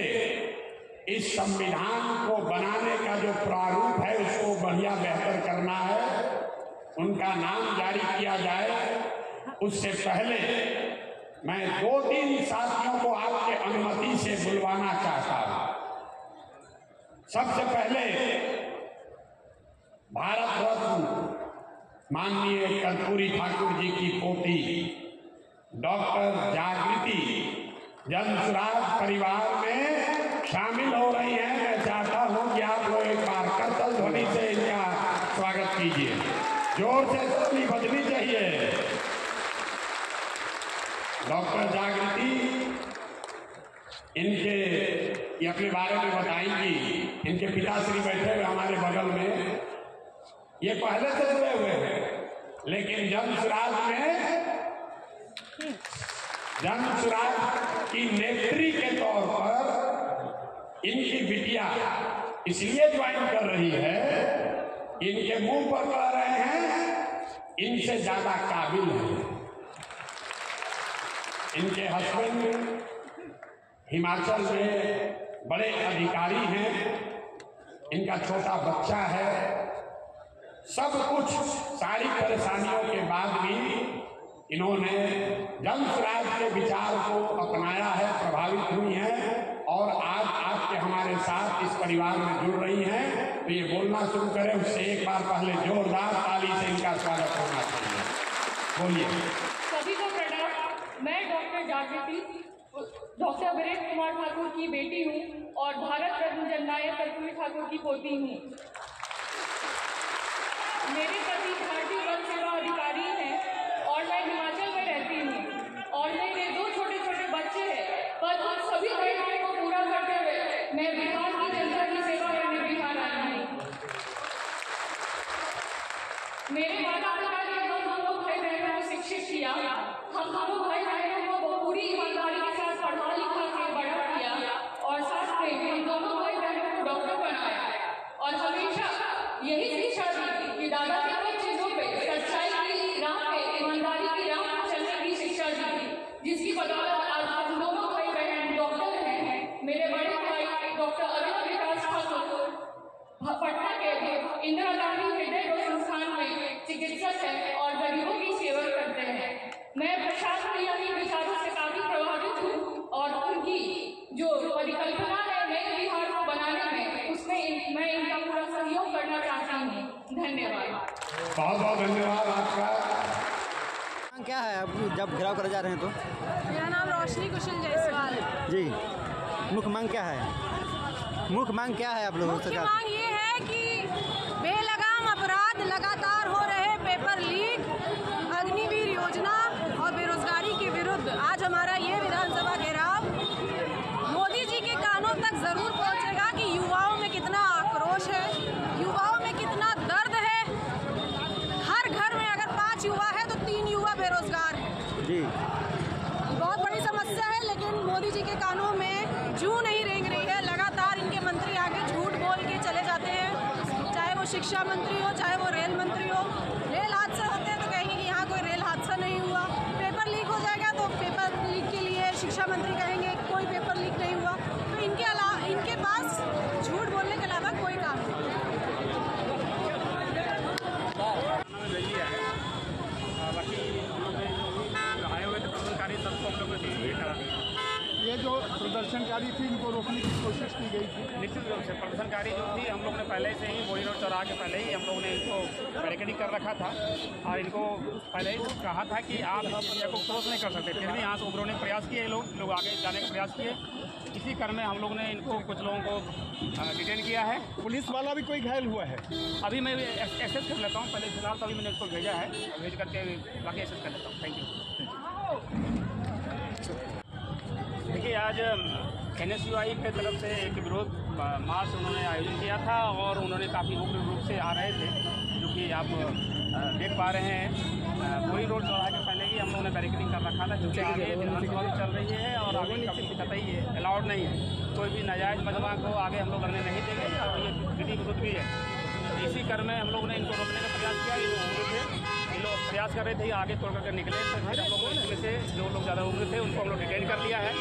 इस संविधान को बनाने का जो प्रारूप है उसको बढ़िया बेहतर करना है। उनका नाम जारी किया जाए उससे पहले मैं दो तीन साथियों को आपके अनुमति से बुलवाना चाहता हूं। सबसे पहले भारत रत्न माननीय कर्पूरी ठाकुर जी की पोती डॉक्टर जागृति जन सुराज परिवार में शामिल हो रही हैं। मैं चाहता हूं कि आप लोग एक बार करतल ध्वनि से इनका स्वागत कीजिए, जोर से ताली बजनी चाहिए। डॉक्टर जागृति इनके ये अपने बारे में बताएंगी। इनके पिताश्री बैठे हुए हमारे बगल में, ये पहले से जुड़े हुए हैं, लेकिन जन सुराज ने जन सुराज की नेत्री के तौर पर इनकी बिटिया इसलिए ज्वाइन कर रही है, इनके मुंह पर पड़ रहे हैं, इनसे ज्यादा काबिल है। इनके हस्बैंड हिमाचल में बड़े अधिकारी हैं, इनका छोटा बच्चा है, सब कुछ सारी परेशानियों के बाद भी इन्होंने जन स्वराज के विचार को अपनाया है, प्रभावित हुई हैं और आज आपके हमारे साथ इस परिवार में जुड़ रही हैं। तो ये बोलना शुरू करें उससे एक बार पहले जोरदार ताली से इनका स्वागत होना चाहिए। बोलिए। सभी को प्रणाम। मैं डॉक्टर जागृति, डॉक्टर बरेश कुमार ठाकुर की बेटी हूँ और भारत रत्न जननायक कर्पूरी ठाकुर की पोती हूँ। मेरे पति भारतीय वन सेवा अधिकारी हैं और मैं हिमाचल में रहती हूँ और मेरे दो छोटे छोटे बच्चे हैं, पर उन सभी महिलाओं को पूरा करते हुए मैं बिहार की जनता की सेवा करने बिहार आई हूँ। मेरे माता पिता ने हम दोनों भाई बहनों को शिक्षित किया, हम दोनों भाई बहनों को पूरी ईमानदारी के साथ पढ़ा लिखा के बड़ा किया और साथ में हम दोनों भाई बहनों को डॉक्टर बनाया और हमेशा यही शिक्षा दी कि दादा की कुछ चीज़ों पे सच्चाई की राह पे, ईमानदारी की राह पर चलने की शिक्षा दी, जिसकी बदौलत आज हम दोनों भाई बहन डॉक्टर हैं। मेरे बड़े भाई डॉक्टर अरुण विकास ठाकुर पटना के इंदिरा गांधी हृदय रोग संस्थान में चिकित्सक हैं और गरीबों की सेवा करते हैं। मैं प्रशांत भैया के विचारों से काफ़ी प्रभावित हूँ और उनकी जो परिकल्पना है नए बिहार को बनाने में, उसमें मैं इनका पूरा सहयोग करना चाहता हूँ। धन्यवाद। बहुत बहुत धन्यवाद आपका। क्या है आप जब घिराव कर जा रहे हैं तो? मेरा नाम रोशनी कुशल जायसवाल जी। मुख्य मांग क्या है? मुख्य मांग क्या है आप लोगों से? मुख्य मांग ये है कि बेलगाम अपराध लगातार हो रहे, पेपर लीक, अग्निवीर योजना और बेरोजगारी के विरुद्ध आज हमारा ये विधानसभा घेराव मोदी जी के कानों तक जरूर पहुंचेगा कि युवाओं में कितना आक्रोश है, युवाओं में कितना दर्द है। हर घर में अगर पांच युवा है तो तीन युवा बेरोजगार है जी। बहुत बड़ी समस्या है, लेकिन मोदी जी के कानों में जू नहीं रेंग रही है। लगातार इनके मंत्री आगे झूठ बोल के चले जाते हैं, चाहे वो शिक्षा मंत्री हो, चाहे वो रेल मंत्री हो। रेल हादसा होते हैं तो कहेंगे कि यहाँ कोई रेल हादसा नहीं हुआ, पेपर लीक हो जाएगा तो पेपर लीक के लिए शिक्षा मंत्री कहेंगे कोई पेपर लीक नहीं हुआ। तो इनके अलावा इनके पास झूठ बोलने के अलावा कोई काम नहीं। ये जो प्रदर्शनकारी थी इनको रोकने की कोशिश की गई थी। निश्चित रूप से प्रदर्शनकारी जो थी हम लोग ने पहले से ही बोरी रोड चौराहा के पहले ही हम लोग ने इनको बैरिकेडिंग कर रखा था और इनको पहले ही कहा था कि आप को क्रॉस नहीं कर सकते, फिर भी यहाँ से उभरने का प्रयास किए लोग लोग आगे जाने का प्रयास किए। इसी क्रम में हम लोग ने इनको कुछ लोगों को डिटेन किया है। पुलिस वाला भी कोई घायल हुआ है? अभी मैं एक्सेस कर लेता हूँ, पहले फिलहाल तो अभी मैंने इसको भेजा है, भेज करके बाकी एक्सेस कर लेता हूँ। Thank you. देखिए, आज एन एस यू आई के तरफ से एक विरोध मार्च उन्होंने आयोजन किया था और उन्होंने काफ़ी उग्र रूप से आ रहे थे, जो कि आप देख पा रहे हैं। पूरी रोड चौराहे के पहले ही हम लोगों ने बैरिकेडिंग कर रखा था, क्योंकि आगे विधानसभा भी चल रही है और आगे काफ़ी दिक्कत ही है, अलाउड नहीं है, कोई भी नाजायज मजमा को आगे हम लोग लगने नहीं देंगे और ये विधि विरुद्ध भी है। इसी क्रम में हम लोगों ने इनको रोकने का प्रयास किया। ये लोग प्रयास कर रहे थे आगे तोड़ करके निकले, तो फिर हम लोगों ने से जो लोग ज़्यादा उम्र थे उनको हम लोग डिटेन कर लिया है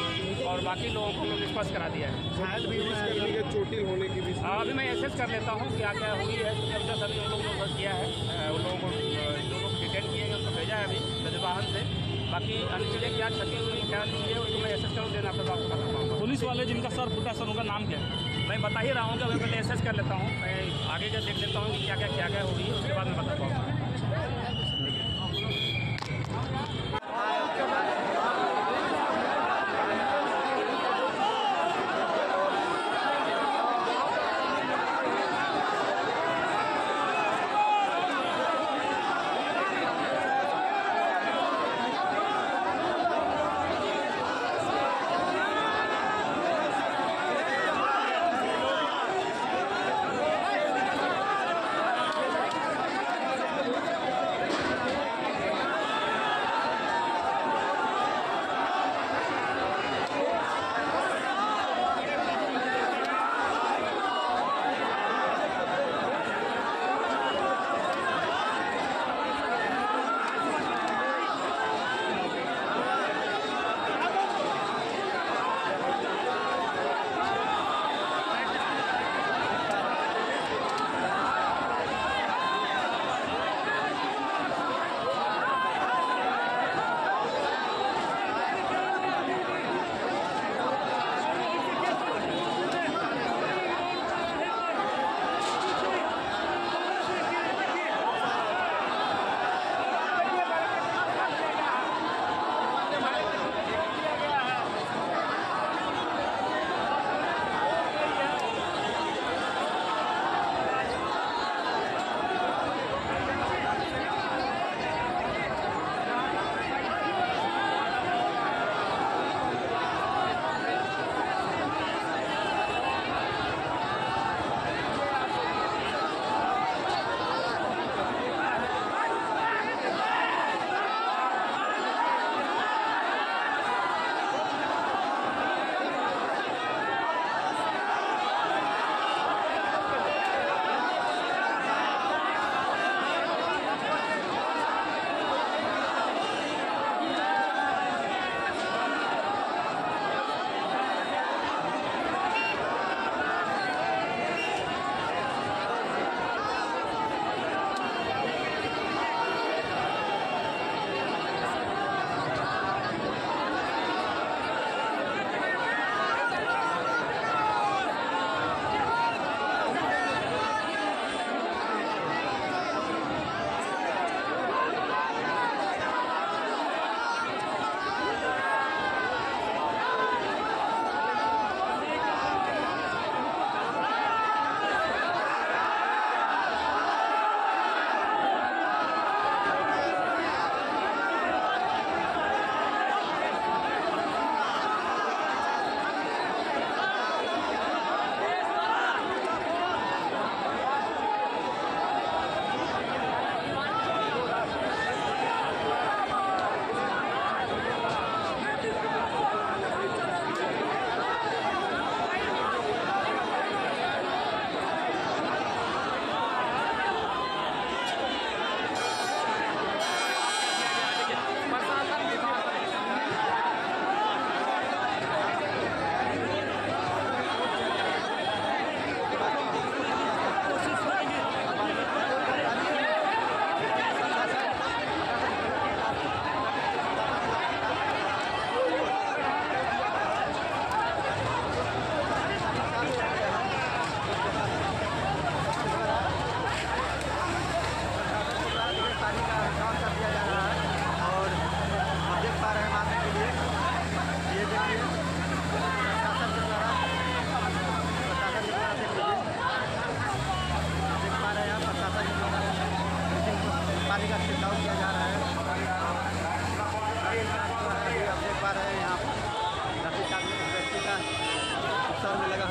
और बाकी लोगों को हम लोग निष्पक्ष करा दिया है। शायद भी चोटिल होने की भी अभी मैं एसेस कर लेता हूँ क्या क्या हुई है, जब जो सभी उन लोगों को किया है, उन लोगों को जो लोग डिटेन किए हैं उनको भेजा है अभी तजवाहन से। बाकी अन्य चीज़ें क्या क्षति हुई क्या हुई है उसको मैं एसेस करूँ, देना आपको बात करना पाऊँगा। पुलिस वाले जिनका सर फुटा सर उनका नाम क्या है? मैं बता ही रहा हूँ कि अभी पहले एसेस कर लेता हूँ, मैं आगे क्या देख लेता हूँ कि क्या क्या क्या क्या होगी, उसके बाद मैं बता पाऊँगा।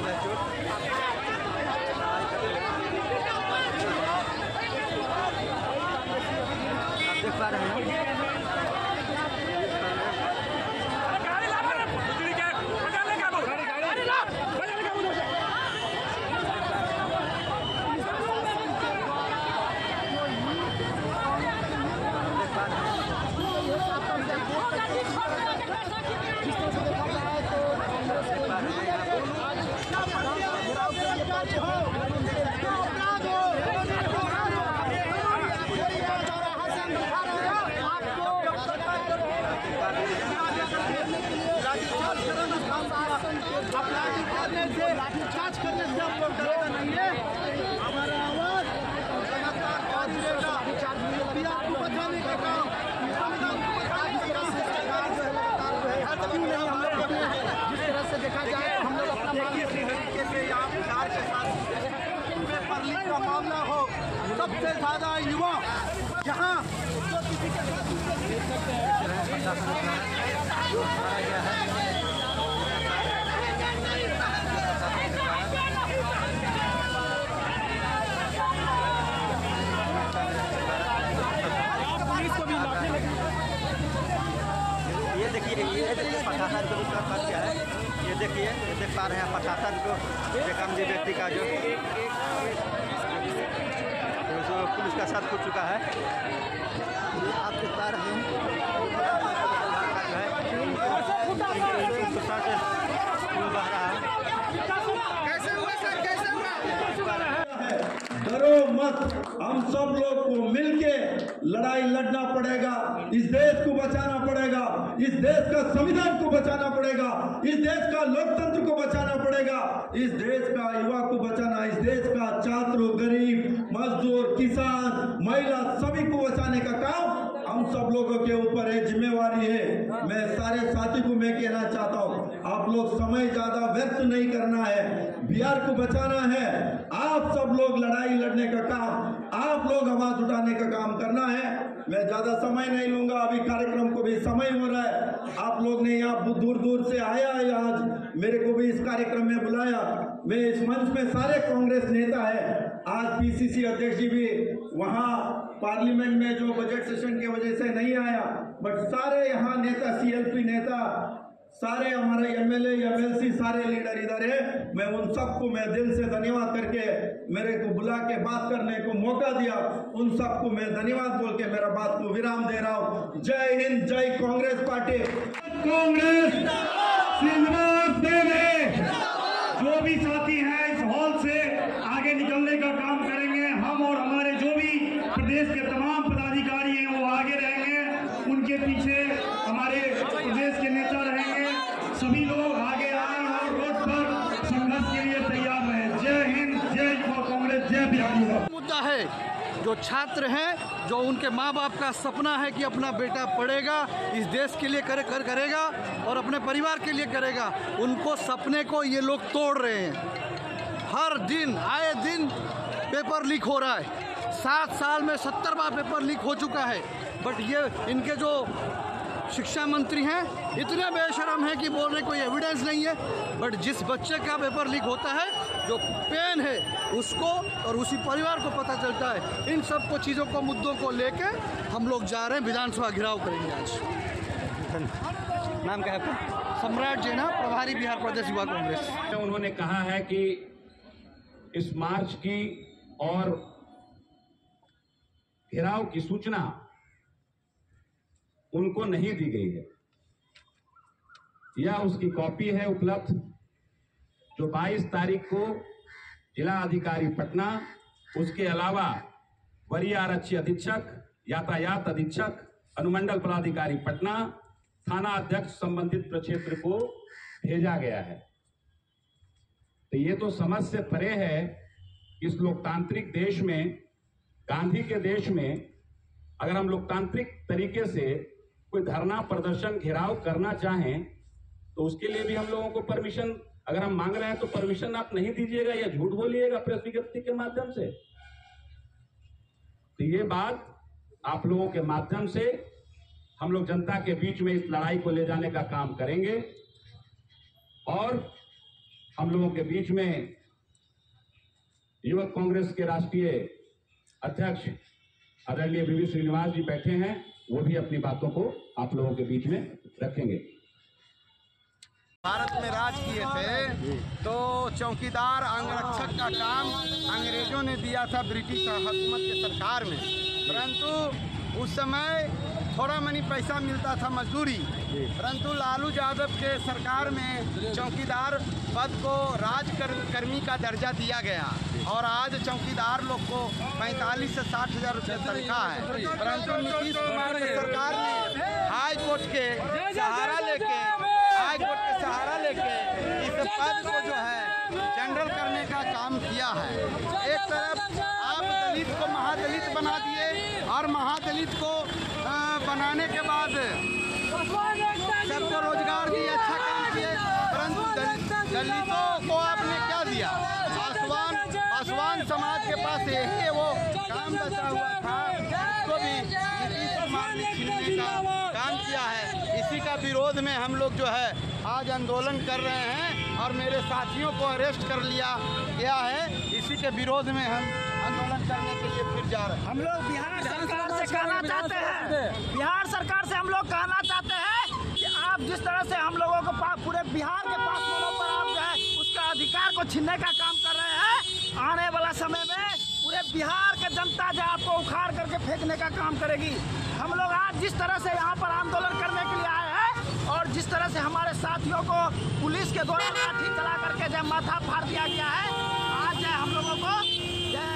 देख पा रहे मामला हो, सबसे ज्यादा युवा यहाँ ये देखिए, ये देखिए पटाखा जो उसका फट गया है, ये देखिए, ये देख पा रहे हैं पटाखा जो बेकामजी व्यक्ति का जो पुलिस का साथ हो चुका है। आप देख पा रहे हैं डरो मत, हम सब लोग को मिलके लड़ाई लड़ना पड़ेगा, इस देश को बचाना पड़ेगा, इस देश का संविधान को बचाना पड़ेगा, इस देश का लोकतंत्र को बचाना पड़ेगा, इस देश का युवा को बचाना, इस देश का छात्र, गरीब, मजदूर, किसान, महिला सभी को बचाने का काम हम सब लोगों के ऊपर है, जिम्मेवारी है। मैं सारे साथी को मैं कहना चाहता हूँ, आप लोग समय ज्यादा व्यर्थ नहीं करना है, बिहार को बचाना है, आप सब लोग लड़ाई लड़ने का काम, आप लोग आवाज उठाने का काम करना है। मैं ज्यादा समय नहीं लूंगा, अभी कार्यक्रम को भी समय हो रहा है, आप लोग ने यहाँ दूर दूर से आया है, आज मेरे को भी इस कार्यक्रम में बुलाया। मैं इस मंच में सारे कांग्रेस नेता है, आज पीसीसी अध्यक्ष जी भी वहाँ पार्लियामेंट में जो बजट सेशन की वजह से नहीं आया, बट सारे यहाँ नेता, सीएलपी नेता, सारे हमारे एमएलए, एमएलसी, सारे लीडर इधर है। मैं उन सबको मैं दिल से धन्यवाद करके, मेरे को बुला के बात करने को मौका दिया, उन सबको मैं धन्यवाद बोल के मेरा बात को विराम दे रहा हूँ। जय हिंद, जय कांग्रेस पार्टी। कांग्रेस जिंदाबाद। जो भी साथी हैं इस हॉल से आगे निकलने का काम करेंगे, हम और हमारे जो भी प्रदेश के तमाम पदाधिकारी हैं वो आगे रहेंगे, उनके पीछे हमारे प्रदेश के नेता रहेंगे, सभी लोग आगे आए और रोड पर संघर्ष के लिए तैयार रहे। जय हिंद, जय कांग्रेस, जय बिहार। मुद्दा है जो छात्र हैं, जो उनके माँ बाप का सपना है कि अपना बेटा पढ़ेगा, इस देश के लिए करे कर करेगा और अपने परिवार के लिए करेगा, उनको सपने को ये लोग तोड़ रहे हैं। हर दिन आए दिन पेपर लीक हो रहा है, सात साल में सत्तर बार पेपर लीक हो चुका है। बट ये इनके जो शिक्षा मंत्री हैं इतने बेशरम हैं कि बोलने कोई एविडेंस नहीं है, बट जिस बच्चे का पेपर लीक होता है, जो पेन है उसको और उसी परिवार को पता चलता है। इन सब को चीज़ों को, मुद्दों को लेके हम लोग जा रहे हैं, विधानसभा घेराव करेंगे आज। नाम क्या है? सम्राट जैना, प्रभारी बिहार प्रदेश युवा कांग्रेस। उन्होंने कहा है कि इस मार्च की और घेराव की सूचना उनको नहीं दी गई है, यह उसकी कॉपी है उपलब्ध, जो बाईस तारीख को जिला अधिकारी पटना, उसके अलावा वरीय आरक्षी अधीक्षक, यातायात अधीक्षक, अनुमंडल पदाधिकारी पटना, थाना अध्यक्ष संबंधित प्रक्षेत्र को भेजा गया है। तो ये तो समझ से परे है, इस लोकतांत्रिक देश में, गांधी के देश में, अगर हम लोकतांत्रिक तरीके से कोई धरना, प्रदर्शन, घेराव करना चाहें तो उसके लिए भी हम लोगों को परमिशन, अगर हम मांग रहे हैं तो परमिशन आप नहीं दीजिएगा या झूठ बोलिएगा प्रेस विज्ञप्ति के माध्यम से। तो ये बात आप लोगों के माध्यम से हम लोग जनता के बीच में इस लड़ाई को ले जाने का काम करेंगे और हम लोगों के बीच में युवक कांग्रेस के राष्ट्रीय अध्यक्ष आदरणीय बीवी श्रीनिवास जी बैठे हैं, वो भी अपनी बातों को आप लोगों के बीच में रखेंगे। भारत में राज किए थे तो चौकीदार अंगरक्षक का काम अंग्रेजों ने दिया था ब्रिटिश हुकूमत के सरकार में, परंतु उस समय थोड़ा मनी पैसा मिलता था मजदूरी, परंतु लालू यादव के सरकार में चौकीदार पद को राजकर्मी का दर्जा दिया गया और आज चौकीदार लोग को पैंतालीस से साठ हजार रुपये तनख्वाह है, परंतु नीतीश कुमार की सरकार ने हाई कोर्ट के सहारा लेके हाई कोर्ट के सहारा लेके इस पद को जो है जनरल करने का काम किया है। एक तरफ आप दलित को महादलित बना दिए और महादलित को बनाने के बाद सबको रोजगार दिए, अच्छा काम किए, परंतु दलितों को आपने क्या दिया? पासवान पासवान समाज के पास यही वो काम बचा हुआ था, इसको भी नीतीश कुमार ने छीनने का काम किया है। इसी का विरोध में हम लोग जो है आज आंदोलन कर रहे हैं और मेरे साथियों को अरेस्ट कर लिया गया है, इसी के विरोध में हम आंदोलन करने के लिए फिर जा रहे हैं। हम लोग बिहार सरकार से कहना चाहते हैं, बिहार सरकार से हम लोग कहना चाहते हैं कि आप जिस तरह से हम लोगों को पूरे बिहार के पास वालों पर आप जो है उसका अधिकार को छीनने का काम कर रहे हैं, आने वाला समय में पूरे बिहार के जनता जो आपको उखाड़ करके फेंकने का काम करेगी। हम लोग आज जिस तरह से यहाँ पर आंदोलन करने के लिए आए हैं और जिस तरह से हमारे साथियों को पुलिस के द्वारा लाठी चला करके जब माथा फाड़ दिया गया है, आज जो हम लोगों को जय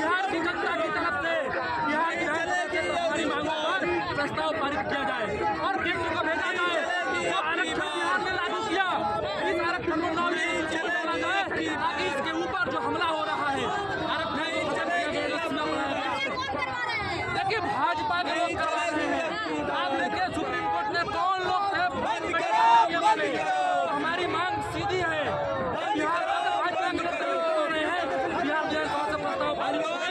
बिहार की जनता की तरफ से बिहार प्रस्ताव पारित किया जाए और केंद्र को भेजा जाए। जो आरक्षण बिहार ने लागू किया, इस आरक्षण को नाम करा जाए ताकि इसके ऊपर जो हमला हो रहा है आरक्षण, देखिए भाजपा के लोग करवा रहे हैं। आप देखिए सुप्रीम कोर्ट ने कौन लोग थे। हमारी मांग सीधी है, बिहार भाजपा के लोग हो रहे हैं, बिहार विधानसभा से प्रस्ताव पारित हो गए।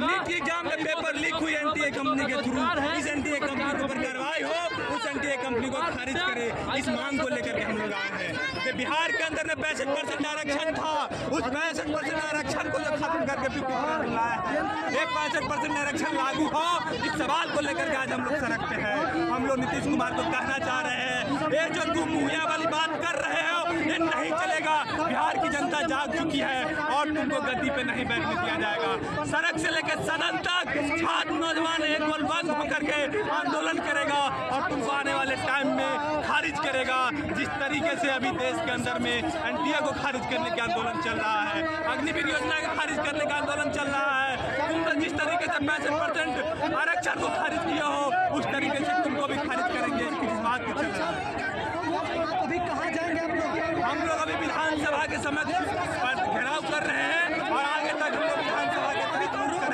नीट एग्जाम में पेपर लीक हुई एनटीए कंपनी के थ्रू, इस एनटीए कंपनी पर कार्रवाई हो, उस एनटीए कंपनी को खारिज करे। इस मांग को लेकर के हम लोग आए हैं। बिहार के अंदर में पैंसठ परसेंट आरक्षण था, उस पैंसठ परसेंट आरक्षण को जो खत्म करके फिफ्टी लाया है, ये पैंसठ परसेंट आरक्षण लागू हो, इस सवाल को लेकर के आज हम लोग सड़क पे हैं। हम लोग नीतीश कुमार को कहना चाह रहे हैं, ये जो तुम मुहैया वाली बात कर रहे हो ये नहीं चलेगा। बिहार की जनता जाग चुकी है और तुमको गद्दी पे नहीं बैठने दिया जाएगा। सड़क से लेकर सदन तक छात्र नौजवान एक बल बंद होकर के आंदोलन करेगा और तुमको आने वाले टाइम में खारिज करेगा। जिस तरीके से अभी देश के अंदर में एनटीए को खारिज करने का आंदोलन चल रहा है, अग्निवीर योजना को खारिज करने का आंदोलन चल रहा है, तुम तो जिस तरीके से पैंसठ परसेंट आरक्षण को खारिज किया हो उस तरीके से तुमको भी खारिज करेंगे। इस बात को अभी कहा जाएंगे हम लोग हम लोग अभी विधानसभा के समक्ष घेराव कर रहे हैं और आगे तक हम लोग विधानसभा के करीब जरूर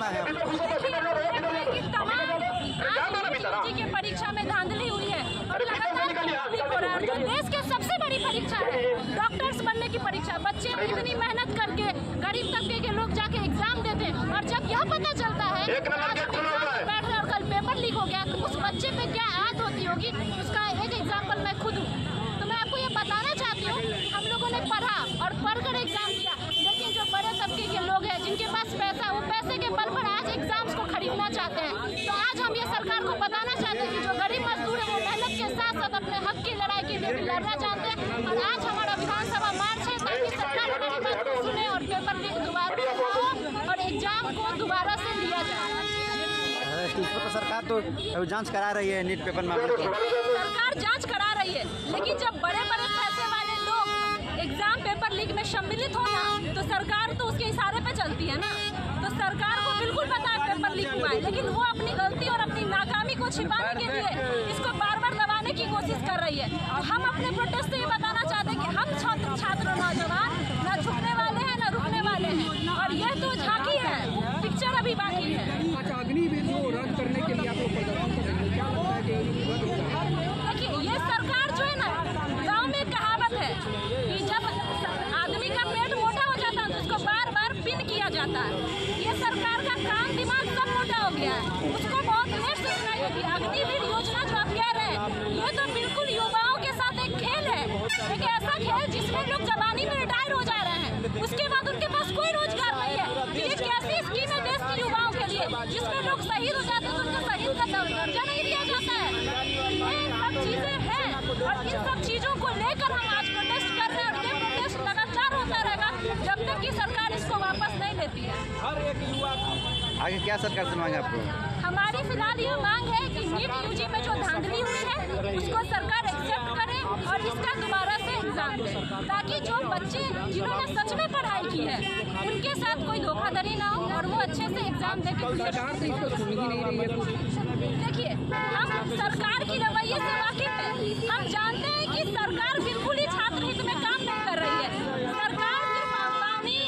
करना है कि परीक्षा में धांधली हुई है और लगातार देश के सबसे बड़ी परीक्षा है डॉक्टर्स बनने की परीक्षा। बच्चे इतनी मेहनत करके गरीब तबके के लोग जाके एग्जाम देते हैं और जब यह पता चलता है बैठ रहे और कल पेपर लीक हो गया तो उस बच्चे पे क्या आद होती होगी। उसका एक एग्जाम्पल मैं खुद हूँ, तो मैं आपको ये बताना चाहती हूँ हम लोगों ने पढ़ा और पढ़कर एग्जाम दिया, लेकिन जो बड़े तबके के लोग हैं जिनके पास पैसा वो पैसे के बल पर आज एग्जाम्स को खरीदना चाहते हैं। तो आज हम ये सरकार को बताना चाहते हैं कि जो गरीब मजदूर है वो मेहनत के साथ साथ अपने हक की लड़ाई के लिए भी लड़ना चाहते हैं। और आज हमारा विधानसभा मार्च है ताकि सरकार हमारी बात को सुने और पेपर लीक दोबारा ना हो और एग्जाम को दोबारा से लिया जाए। तो सरकार तो जाँच करा रही है नीट पेपर मामले की, सरकार जाँच करा रही है, लेकिन जब बड़े बड़े पैसे वाले एग्जाम पेपर लीक में सम्मिलित होना तो सरकार तो उसके इशारे पे चलती है ना। तो सरकार को बिल्कुल पता है पेपर लीक हुआ है, लेकिन वो अपनी गलती और अपनी नाकामी को छिपाने के लिए इसको बार बार दबाने की कोशिश कर रही है। और हम अपने प्रोटेस्ट से ये बताना चाहते हैं कि हम छात्र छात्र नौजवान न छुपने वाले हैं न रुकने वाले हैं, और ये तो झांकी है, पिक्चर अभी बाकी है। देखिए ये सरकार जो है ना, गाँव में एक कहावत है जाता है, ये सरकार का काम दिमाग सब मोटा हो गया है, उसको बहुत देर से सुनाई है कि अग्निवीर योजना जो आप कह रहे हैं ये तो बिल्कुल युवाओं के साथ एक खेल है, एक ऐसा खेल जिसमें लोग जवानी में रिटायर हो जा रहे हैं, उसके बाद उनके पास कोई रोजगार नहीं है। ये कैसी स्कीम है देश के युवाओं के लिए जिसमें लोग शहीद हो जाते हैं तो उनका शहीद का दर्जा नहीं दिया जाता है। ये सब चीजें हैं और इन सब चीजों को लेकर हम आज प्रोटेस्ट कर रहे हैं और ये प्रोटेस्ट लगातार होता रहेगा जब तक की सरकार इसको वापस नहीं लेती है। हर एक युवा आगे क्या सरकार से मांग है आपको? हमारी फिलहाल ये मांग है कि नीट यूजी में जो धांधली हुई है उसको सरकार एक्सेप्ट करे और इसका दोबारा से एग्जाम ले, ताकि जो बच्चे जिन्होंने सच में पढ़ाई की है उनके साथ कोई धोखाधड़ी ना हो और वो अच्छे से एग्जाम देकर सरकार से इसको सुनती नहीं रही है। देखिए हम सरकार की रवैये से वाकिफ हैं, हम जानते हैं कि सरकार बिल्कुल ही छात्र हित में काम नहीं कर रही है, सरकार सिर्फ अंबानी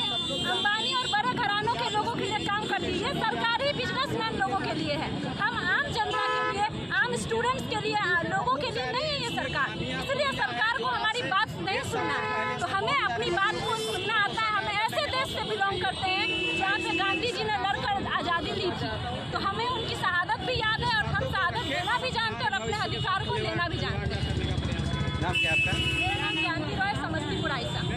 अंबानी और बड़े घरानों के लोगों के लिए काम करती है, सरकारी बिजनेसमैन लोगों के लिए है, हम आम जनता के लिए आम स्टूडेंट्स के लिए लोगों के लिए नहीं है ये सरकार। इसलिए सरकार को हमारी बात नहीं सुनना है, तो हमें अपनी बात को सुनना आता है। हमें ऐसे देश से बिलोंग करते हैं जहाँ से गांधी जी ने लड़कर आज़ादी ली थी, तो हमें उनकी शहादत भी याद है और हम शहादत देना भी जानते हैं और अपने अधिकार को लेना भी जानते हैं। नाम क्या आपका? मेरा नाम जानती रॉय समस्तीपुर आई साहब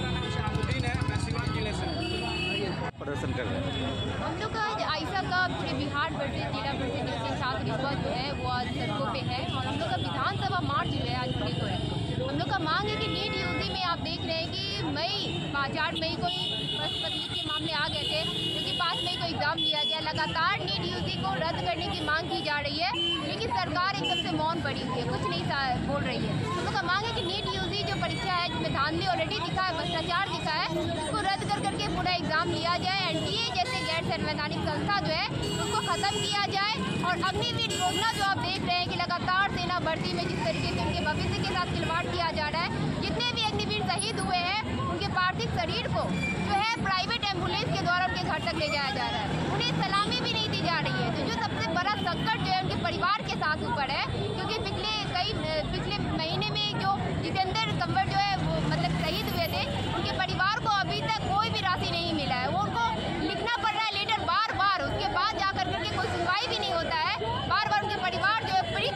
प्रदर्शन कर रहे हैं। हम लोग आज आयशा का पूरे बिहार भर से जिला भर से जिसके छात्र युवा जो है वो आज सड़कों पे है और हम लोग का विधानसभा मार्च जो है आज पूरी हो रहा है। हम लोग का मांग है कि नीट यूजी में आप देख रहे हैं कि मई पाँच आठ मई को बस पतली के मामले आ गए थे, क्योंकि पाँच मई को एग्जाम दिया गया। लगातार नीट यूजी को रद्द करने की मांग की जा रही है, लेकिन सरकार एकदम से मौन पड़ी हुई है, कुछ नहीं बोल रही है। हम लोग का मांग है कि नीट यूजी जो परीक्षा है जिसमें धांधली ऑलरेडी दिखा है, भ्रष्टाचार दिखा है, उसको रद्द कर करके पूरा एग्जाम लिया जाए। एन टी ए जैसे गैर संवैधानिक संस्था जो है उसको खत्म किया जाए और अग्निवीर योजना जो आप देख रहे हैं कि लगातार सेना भर्ती में जिस तरीके से उनके भविष्य के साथ खिलवाड़ किया जा रहा है, जितने भी अग्निवीर शहीद हुए हैं उनके पार्थिव शरीर को जो है प्राइवेट एम्बुलेंस के द्वारा उनके घर तक ले जाया जा रहा है, उन्हें सलामी भी नहीं दी जा रही है। तो जो सबसे बड़ा संकट जो है उनके परिवार के साथ ऊपर है, क्योंकि पिछले कई पिछले महीने में जो जितेंद्र कंवर जो है वो मतलब शहीद हुए थे, उनके परिवार को अभी तक कोई भी राशि नहीं मिला है, वो उनको लिखना पड़ रहा है लेटर बार बार, उसके बाद जा कर के कोई सुनवाई भी नहीं होता है। बार बार उनके परिवार जो है पीड़ित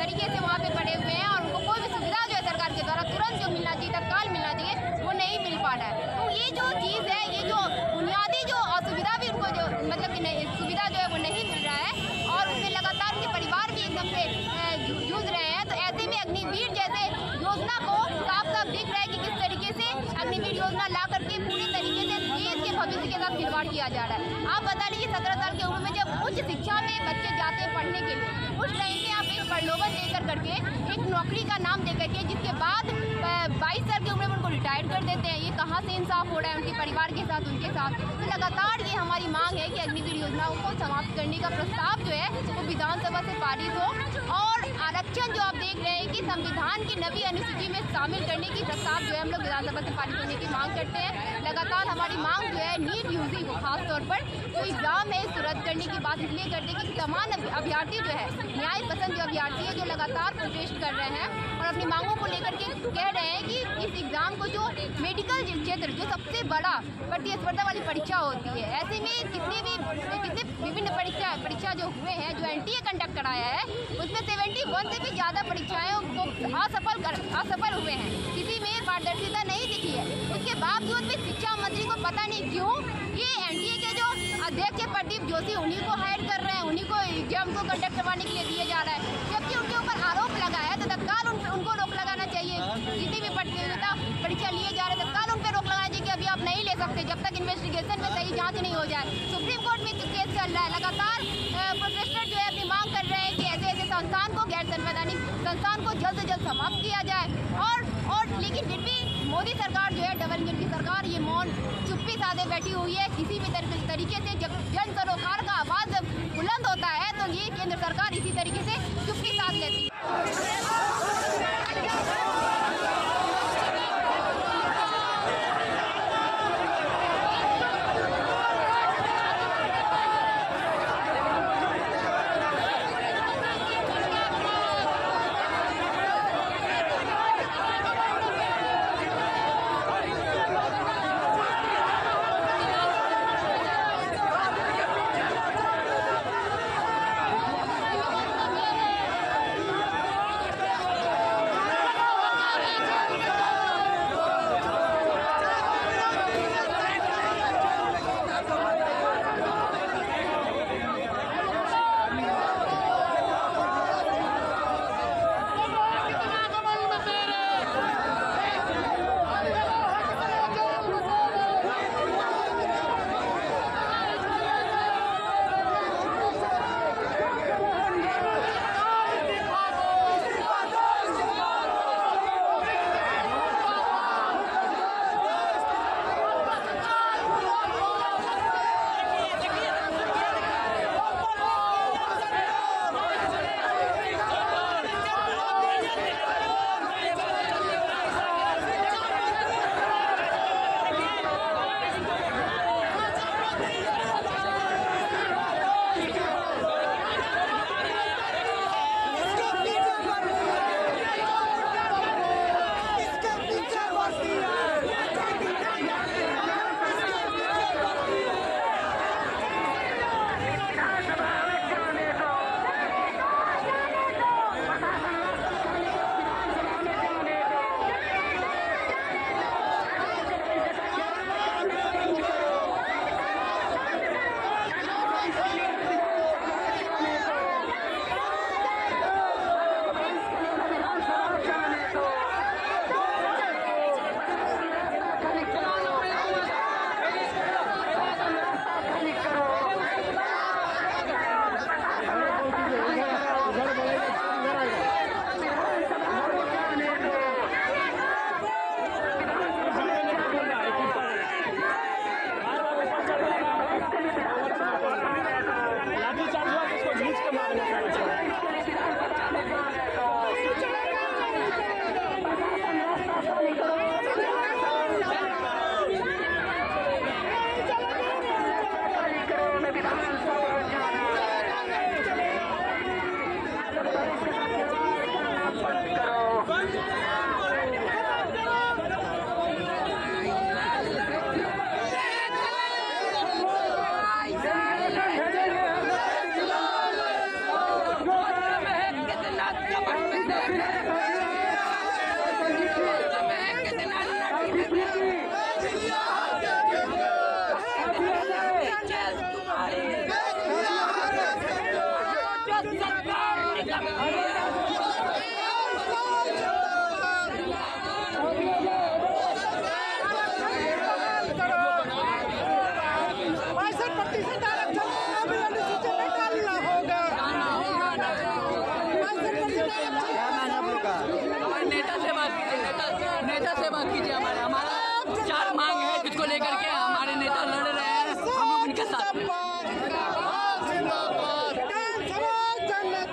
तरीके से वहाँ पर पड़े हुए हैं और उनको कोई भी सुविधा जो है सरकार के द्वारा तुरंत जो मिलना चाहिए तत्काल मिलना चाहिए वो नहीं मिल पा रहा है। तो ये जो चीज़ है, ये जो बुनियादी जो असुविधा भी उनको जो मतलब कि नहीं सुविधा जो है वो नहीं मिल रहा है और उसमें लगातार उनके परिवार भी एकदम से जूझ रहे हैं। तो ऐसे में अग्निवीर जैसे योजना को साफ साफ दिख रहा है कि किस तरीके से अग्निवीर योजना ला करके पूरी तरीके से देश के भविष्य के साथ खिलवाड़ किया जा रहा है। आप बता लीजिए सत्रह साल की उम्र में जब उच्च शिक्षा में बच्चे जाते हैं पढ़ने के लिए, उस टाइम से आप एक प्रलोभन देकर करके एक नौकरी का नाम दे करके जिसके बाद बाईस साल की उम्र में उनको रिटायर कर देते हैं। ये कहाँ से इंसाफ हो रहा है उनके परिवार के साथ उनके साथ? तो लगातार ये हमारी मांग है कि अग्निवीर योजनाओं को समाप्त करने का प्रस्ताव जो है वो विधानसभा से पारित हो और आरक्षण सेक्शन जो आप देख रहे हैं कि संविधान की नवी अनुसूची में शामिल करने की प्रस्ताव जो है हम लोग विधानसभा से पारित होने की मांग करते हैं। लगातार हमारी मांग जो है नीट यूजी को खासतौर पर जो एग्जाम है इसको रद्द करने की बात इसलिए करते हैं कि समान अभ्यर्थी जो है न्याय पसंद जो अभ्यर्थी है जो लगातार प्रोटेस्ट कर रहे हैं और अपनी मांगों को लेकर के कह रहे हैं कि इस एग्जाम को जो मेडिकल क्षेत्र जो सबसे बड़ा प्रतिस्पर्धा वाली परीक्षा होती है, ऐसे में कितने भी कितने विभिन्न परीक्षा परीक्षा जो हुए हैं जो एन टी ए कंडक्ट कराया है उसमें सेवेंटी वन से भी ज़्यादा परीक्षाएं उनको असफल कर असफल हुए हैं, किसी में पारदर्शिता नहीं दिखी है। उसके बावजूद भी शिक्षा मंत्री को पता नहीं क्यों ये एन टी ए के जो अध्यक्ष प्रदीप जोशी उन्हीं को हायर कर रहे हैं, उन्हीं को एग्जाम को कंडक्ट करवाने के लिए दिया जा रहा है, जबकि उनके ऊपर आरोप लगा है तो तत्काल उन, उनको रोक लगाना चाहिए। जितनी भी प्रतियोगिता परीक्षा लिए जा रहे हैं तत्काल उन पर रोक लगाना चाहिए कि अभी आप नहीं ले सकते जब तक इन्वेस्टिगेशन में सही जाँच नहीं हो जाए। सुप्रीम कोर्ट में केस चल रहा है, लगातार प्रोटेस्टर जो है अपनी मांग कर रहे हैं कि ऐसे ऐसे संस्थान को गैर संवैधानिक संस्थान को जल्द से जल्द समाप्त किया जाए और, और लेकिन फिर भी मोदी सरकार जो है डबल इंजन की सरकार ये मौन चुप्पी साधे बैठी हुई है। किसी भी तरीके से जब जन सरोकार का आवाज बुलंद होता है तो ये केंद्र सरकार इसी तरीके से चुप्पी साध लेती जाने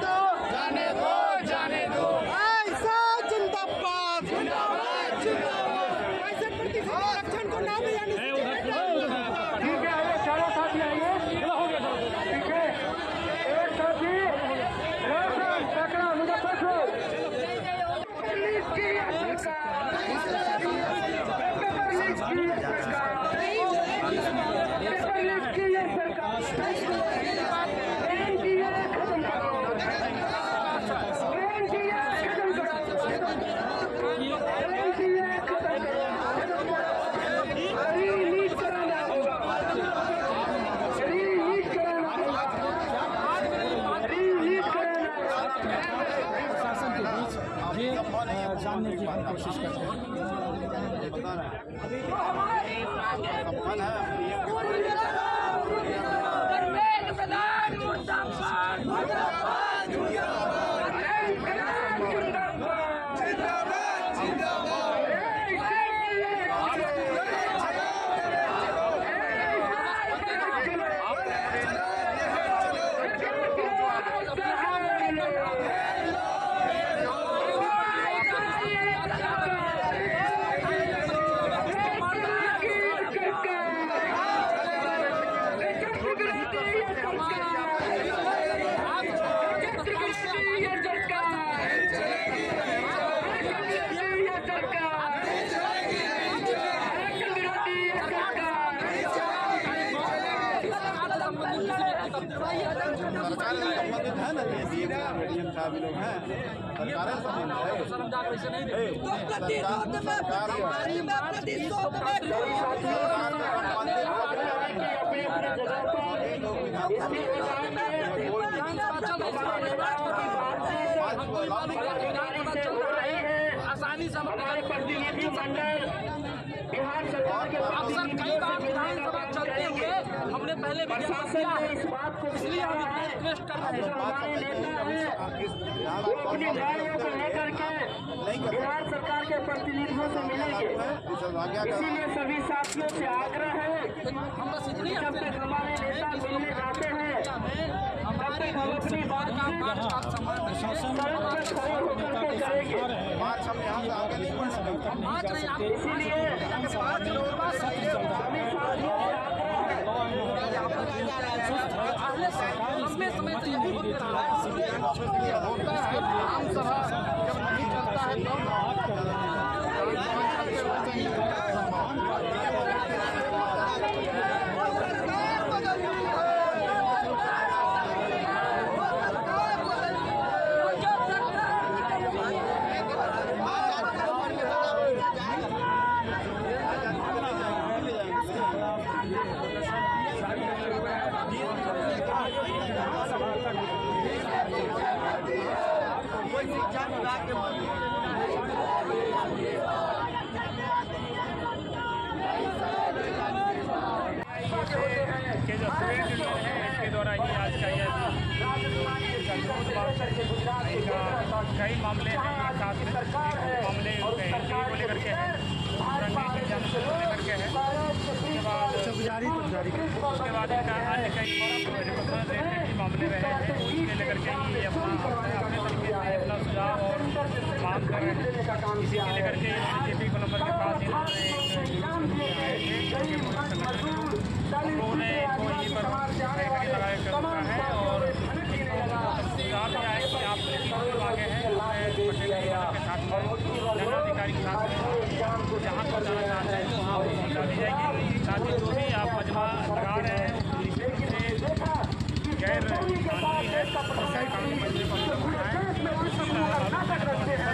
दो, जाने दो। कोशिश करते हैं। आसानी से हमारे प्रतिनिधि मंडल बिहार सरकार के अफसर कई बार विधानसभा चलते हुए हमने पहले इस बात को इसलिए हम इतना रिक्वेस्ट कर रहे हैं वो अपनी गाड़ियों को लेकर के बिहार सरकार के प्रतिनिधियों से मिलेंगे। इसीलिए सभी साथियों से आग्रह है जब तक हमारे नेता मिलने जाते हैं तब तक हम अपनी बात खड़े होकर के करेंगे। इसीलिए सभी साथियों से आग्रह लंबे समय से यही होता है आम सभा जब नहीं चलता है तो के जो स्टूडेंट लोग हैं इसके द्वारा ही आज का यह कई मामले हैं, छात्र मामले को लेकर के हैं, लेकर के हैं, उसके बाद इनका अन्य कई रेफरेंस मामले रहे हैं, उसके लेकर के ही अपने तरीके से अपना सुझाव और मांग कर रहे हैं। इसी के लेकर के बीजेपी को नंबर के पास इन्होंने उन्होंने कोई पर बैठक लगाए करना है और सुझाव दिया है कि आप आगे हैं के साथ जिलाधिकारी के साथ जहाँ पर जाना चाहते हैं वहाँ पर पहुँचा दी जाएगी। साथ ही जो भी आप मजमा लगा रहे हैं गैर कानूनी है, कानूनी मंजिल पर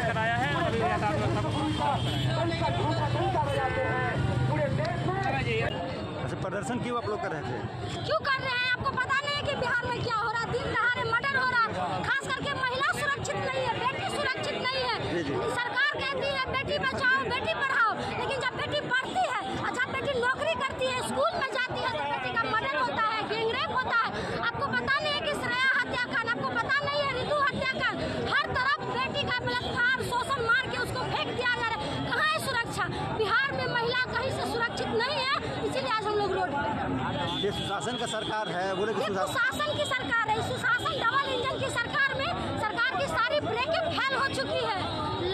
कराया है और अभी नेता प्रदर्शन क्यों आप लोग कर रहे थे? क्यों कर रहे हैं? आपको पता नहीं है कि बिहार में क्या हो रहा है? दिन दहाड़े मर्डर हो रहा है, खास करके महिला सुरक्षित नहीं है, बेटी सुरक्षित नहीं है। सरकार कहती है बेटी बचाओ बेटी पढ़ाओ, लेकिन जब बेटी पढ़ती है और जब बेटी नौकरी करती है स्कूल में जाती है तो बेटी का मर्डर होता है, गैंग रेप होता है। आपको पता नहीं है कि श्रेया हत्याकांड, आपको पता नहीं है ऋतु हत्याकांड, हर तरफ बेटी का बलात्कार शोषण मार के उसको फेंक दिया जा रहा है। कहाँ है सुरक्षा? बिहार में महिला कहीं से सुरक्षित नहीं है, इसीलिए आज हम लोग रोड पे। ये सुशासन का सरकार है, बोले कि सुशासन की सरकार है। सुशासन डबल इंजन की सरकार में सरकार की सारी ब्रेकिंग फेल हो चुकी है,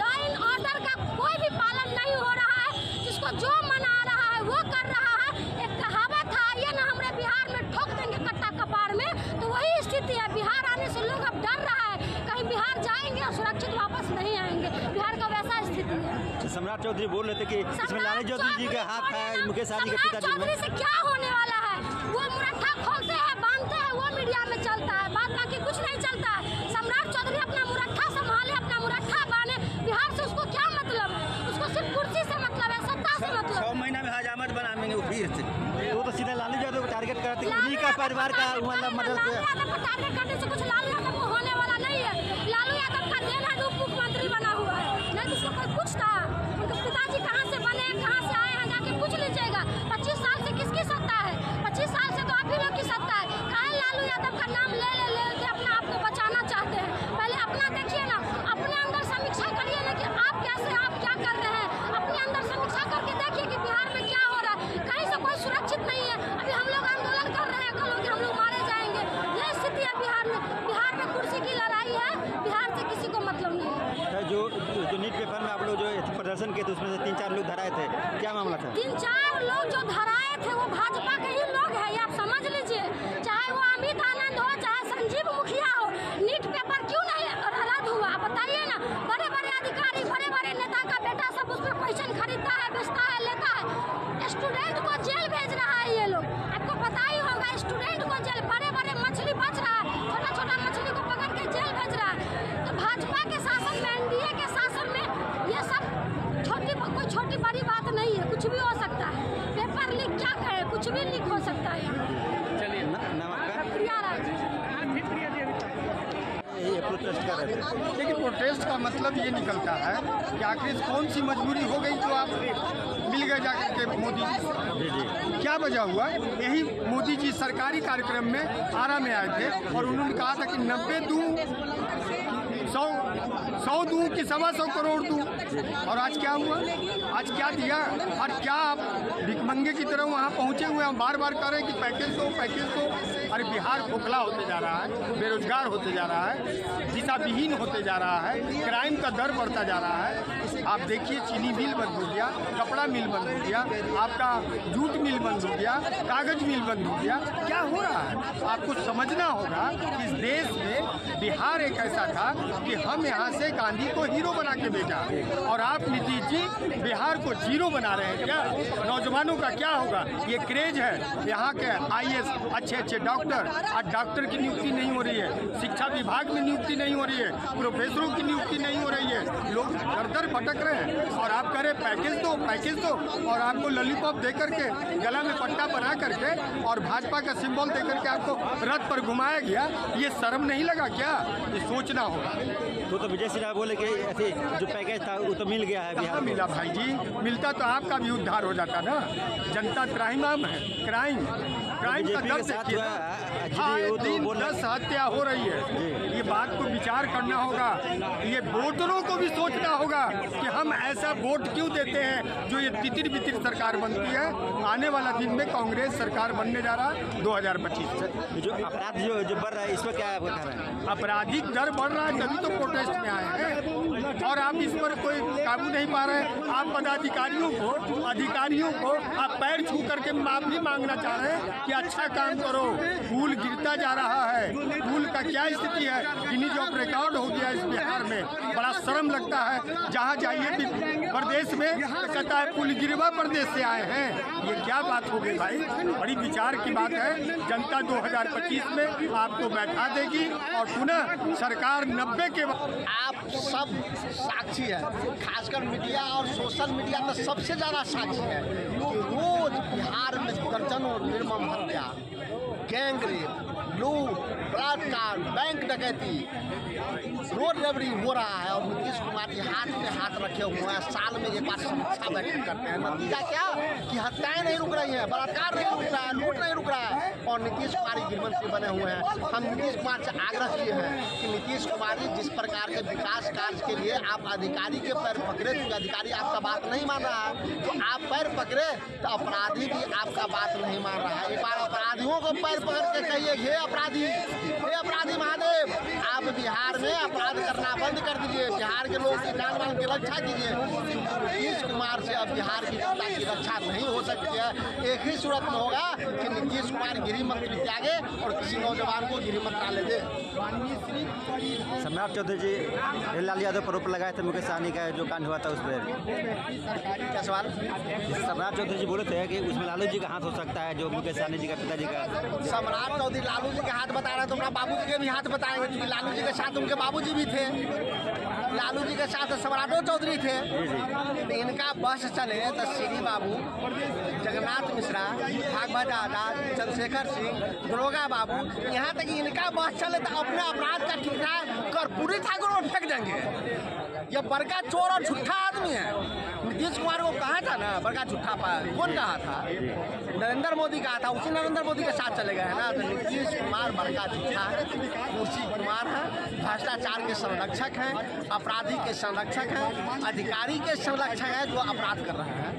लॉ एंड ऑर्डर का कोई भी पालन नहीं हो रहा है, जिसको जो मना रहा है वो कर रहा है। एक कहावत था, ये ना हमारे बिहार में ठोक देंगे कट्टा कपार में, तो वही स्थिति है। बिहार आने से लोग अब डर रहा है, कहीं बिहार जाएंगे और सुरक्षित वापस नहीं आएंगे, बिहार का वैसा स्थिति है। सम्राट चौधरी बोल रहे थे कि इसमें लालू यादव जी का हाथ है, मुकेश जी के पिताजी में। चौधरी से क्या होने वाला है? वो मुरट्ठा खोलते हैं, बांधते हैं, वो मीडिया में चलता है, बाद बाकी कुछ नहीं चलता है। सम्राट चौधरी अपना मुरट्ठा संभाले, अपना मुरट्ठा बांधे, बिहार से उसको क्या मतलब है? उसको सिर्फ कुर्सी से मतलब है, सत्ता से मतलब। छह महीना में हजामत बनाएंगे वो फिर से, वो तो सीधा लालू यादव को टारगेट करती उन्हीं का परिवार का मतलब मदद करने से कुछ लालू यादव को होने वाला नहीं है। लालू यादव का देन है जो मुख्यमंत्री बना हुआ है, नहीं तो उसको कुछ था। उनके पिताजी कहाँ से बने, कहाँ से आए हैं, जाके पूछ लीजिएगा। पच्चीस साल से किसकी सत्ता है, पच्चीस साल से तो आप ही लोग की सत्ता है। काहे लालू यादव का नाम ले ले ले के अपना आपको बचाना चाहते हैं। पहले अपना देखिए ना, अपने अंदर समीक्षा करिए ना कि आप कैसे, आप क्या कर रहे हैं। अपने अंदर समीक्षा करके देखिए कि बिहार में क्या हो रहा है। कहीं से कोई सुरक्षित नहीं है। अभी हम लोग आंदोलन कर रहे हैं, कल होगी हम लोग मारे जाएंगे। यह स्थिति है बिहार में। बिहार में कुर्सी की लड़ाई है, बिहार से किसी को मतलब नहीं है। जो जो नीट पेपर में आप लोग जो प्रदर्शन किए थे उसमें से तीन चार लोग धराए थे, क्या मामला था? तीन चार लोग जो धराए थे वो भाजपा के ही लोग हैं, ये आप समझ लीजिए। चाहे वो अमित आनंद हो, चाहे संजीव मुखिया हो। नीट पेपर क्यों नहीं रद्द हुआ बताइए ना। बड़े बड़े अधिकारी, बड़े बड़े नेता का बेटा सब उस पर पैसा खरीदता है, बेचता है, लेता है। स्टूडेंट को जेल भेज रहा है ये लोग, आपको पता ही होगा। स्टूडेंट को जेल, बड़े बड़े मछली बच रहा है, छोटा छोटा मछली को पकड़ के जेल भेज रहा है। तो भाजपा के शासन में, एनडीए के शासन में ये सब छोटी कोई छोटी बड़ी बात नहीं है। कुछ भी हो सकता है। पेपर लीक क्या कहे, कुछ भी लीक हो सकता है। चलिए ये प्रोटेस्ट कर रहे थे। देखिए प्रोटेस्ट का मतलब ये निकलता है कि आखिर कौन सी मजबूरी हो गई जो आप मिल गए जाकर के मोदी जी जी क्या वजह हुआ। यही मोदी जी सरकारी कार्यक्रम में आरा में आए थे और उन्होंने कहा था कि नब्बे दूं सौ सौ दूं कि सवा सौ करोड़ दूं। और आज क्या हुआ, आज क्या दिया? और क्या आप भिकमंगे की तरह वहाँ पहुँचे हुए हैं? बार बार कह रहे हैं कि पैकेज दो पैकेज दो। अरे बिहार खोखला होते जा रहा है, बेरोजगार होते जा रहा है, दिशाविहीन होते जा रहा है, क्राइम का दर बढ़ता जा रहा है। आप देखिए चीनी मिल बंद हो गया, कपड़ा मिल बंद हो गया, आपका जूट मिल बंद हो गया, कागज मिल बंद हो गया। क्या हो रहा है? आपको समझना होगा कि इस देश में बिहार एक ऐसा था कि हम यहाँ से गांधी को हीरो बना के भेजा और आप नीतीश जी बिहार को जीरो बना रहे हैं। क्या नौजवानों का क्या होगा? ये क्रेज है। यहाँ के आई ए एस, अच्छे अच्छे डॉक्टर, आज डॉक्टर की नियुक्ति नहीं हो रही है, शिक्षा विभाग में नियुक्ति नहीं हो रही है, प्रोफेसरों की नियुक्ति नहीं हो रही है। लोग दर दर भटक रहे हैं और आप कह रहे पैकेज दो पैकेज दो। और आपको लॉलीपॉप दे करके, गला में पट्टा बना करके और भाजपा का सिंबल दे करके आपको रथ पर घुमाया गया। ये शर्म नहीं लगा क्या? ये सोचना होगा। तो तो विजय सिन्हा बोले कि ऐसे जो पैकेज था वो तो मिल गया है। बिहार मिला भाई जी, मिलता तो आपका भी उद्धार हो जाता ना। जनता त्राहिमाम है। क्राइम क्राइम का दर देखिए ना, दिन दस हत्या हो रही है। ये बात को विचार करना होगा। ये वोटरों को भी सोचना होगा कि हम ऐसा वोट क्यों देते हैं जो ये तितिर बितिर सरकार बनती है। आने वाला दिन में कांग्रेस सरकार बनने जा रहा है दो हजार पच्चीस। जो अपराध जो जो बढ़ रहा है, इसमें क्या बता रहे हैं? आपराधिक दर बढ़ रहा है, तभी तो प्रोटेस्ट में आए हैं। और आप इस पर कोई काबू नहीं पा रहे हैं। आप पदाधिकारियों को अधिकारियों को आप पैर छू करके माफी मांगना चाह रहे हैं कि अच्छा काम करो। पुल गिरता जा रहा है, पुल का क्या स्थिति है, गिनीज ऑफ रिकॉर्ड हो गया इस बिहार में। बड़ा शर्म लगता है। जहाँ जाइए प्रदेश में कहता है पुल गिरवा प्रदेश से आए हैं। ये क्या बात हो गई भाई? बड़ी विचार की बात है। जनता दो हजार पच्चीस में आपको बैठा देगी और पुनः सरकार नब्बे के आप सब साक्षी है। खासकर मीडिया और सोशल मीडिया में सबसे ज़्यादा साक्षी है। लोग रोज बिहार में दर्जनों निर्मम हत्या, गैंगरेप, लूट, बलात्कार, बैंक डकैती, रोड रेबरी हो रहा है। और नीतीश कुमार जी हाथ में हाथ रखे हुए हैं। साल में एक बार समीक्षा बैठक करते हैं। नतीजा क्या कि हत्याएं नहीं रुक रही हैं, बलात्कार नहीं रुक रहा है, लूट नहीं रुक रहा है। और नीतीश कुमार जी गिरमन से बने हुए हैं। हम नीतीश कुमार से आग्रह किए हैं कि नीतीश कुमार जी जिस प्रकार के विकास कार्य के लिए आप अधिकारी के पैर पकड़े, क्योंकि अधिकारी आपका बात नहीं मान रहा है तो आप पैर पकड़े, तो अपराधी भी आपका बात नहीं मान रहा है। एक बार अपराधियों को पैर पकड़ के कहिए अपराधी, हे अपराधी महादेव, आप बिहार में अपराध करना बंद कर दीजिए। बिहार के लोग की जान माल की रक्षा कीजिए। नीतीश कुमार से अब बिहार की जनता की रक्षा नहीं हो सकती है। एक ही सूरत में होगा कि नीतीश कुमार गृह मंत्री त्यागे और किसी नौजवान को गृह मंत्रालय दे। सम्राट चौधरी जी, लालू यादव पर आरोप लगाए थे मुकेश सहनी का जो कांड हुआ था उसमें, क्या सवाल? सम्राट चौधरी जी बोले थे कि उसमें लालू जी का हाथ हो सकता है, जो मुकेश सहनी जी का पिताजी का। सम्राट चौधरी लालू जी के हाथ बता रहा है तो अपना बाबूजी के भी हाथ बताएंगे, क्योंकि लालू जी के साथ उनके बाबूजी भी थे। लालू जी के साथ सम्राटो चौधरी थे, तो इनका बस चले तो श्री बाबू, जगन्नाथ मिश्रा, भागवत आजाद, चंद्रशेखर सिंह, दरोगा बाबू, यहाँ तक इनका बस चले तो अपने अपराध का ठिकाना कर्पूरी ठाकुर को फेंक देंगे। ये बड़का चोर और झूठा आदमी है। नीतीश कुमार को कहा था ना बड़का झूठा, कौन कहा था? नरेंद्र मोदी कहा था, उसी नरेंद्र मोदी के साथ चले गए ना। तो नीतीश कुमार बड़का झूठा है, नीतीश कुमार है भ्रष्टाचार के संरक्षक हैं, अपराधी के संरक्षक हैं, अधिकारी के संरक्षक हैं जो अपराध कर रहे हैं।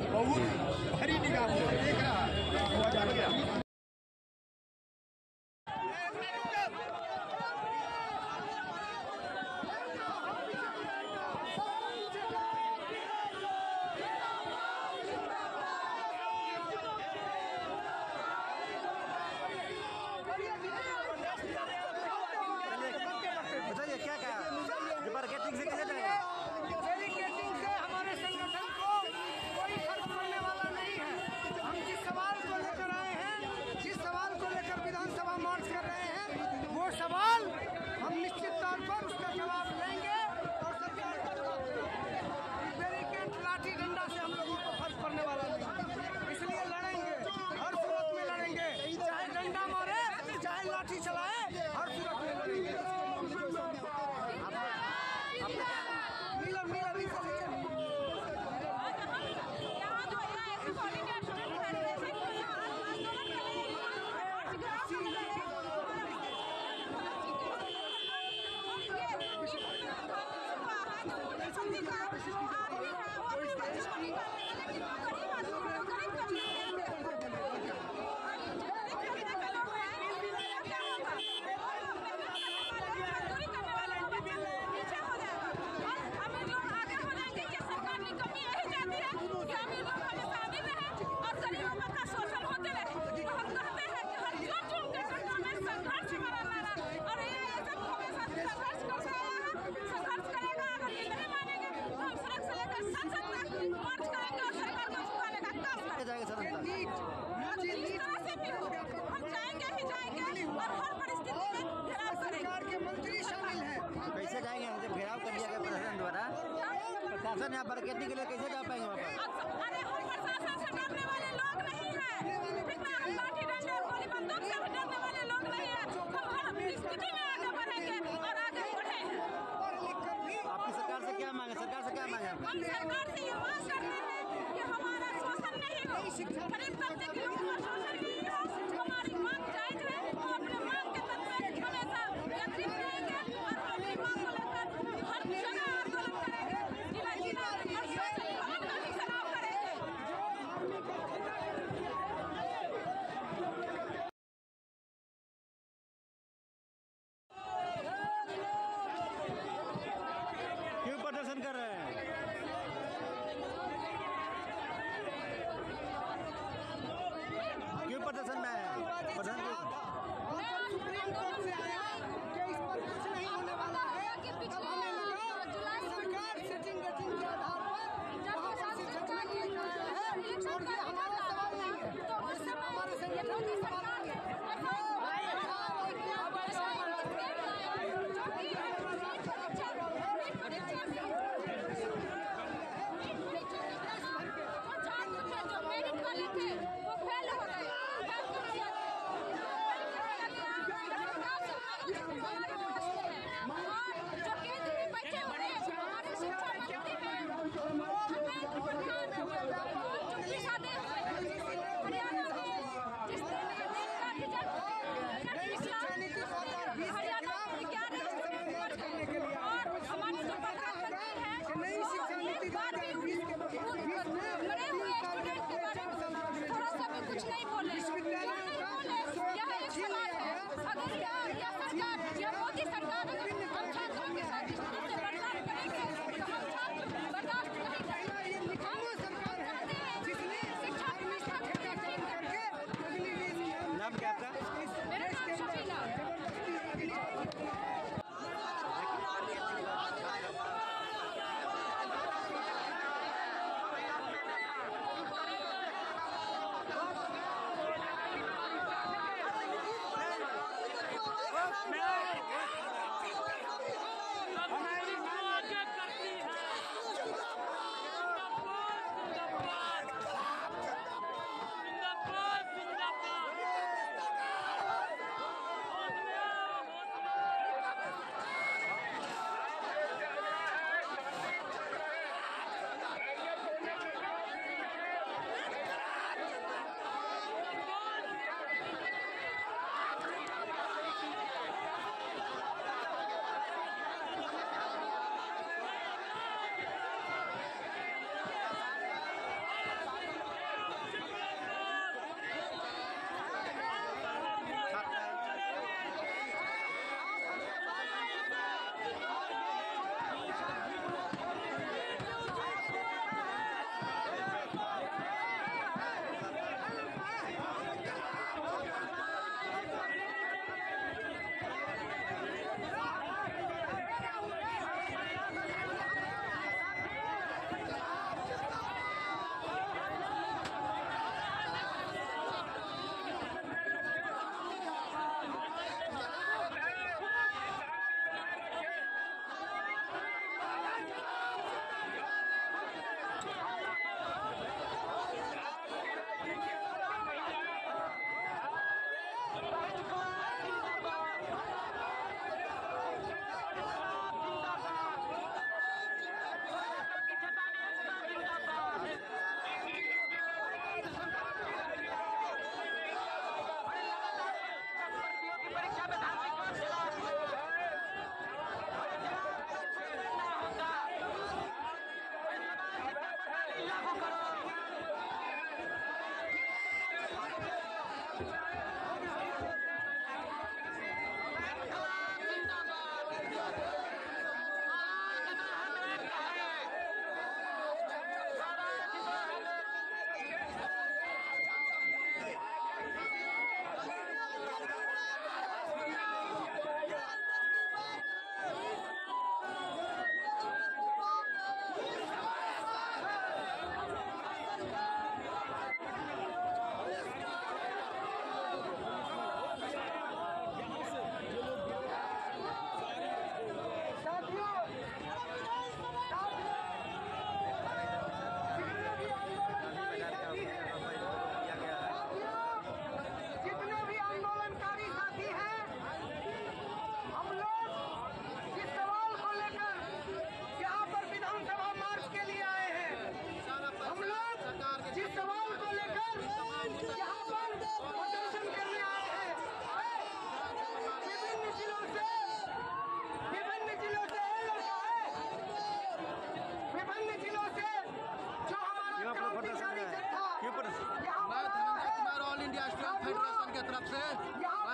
फेडरेशन की तरफ से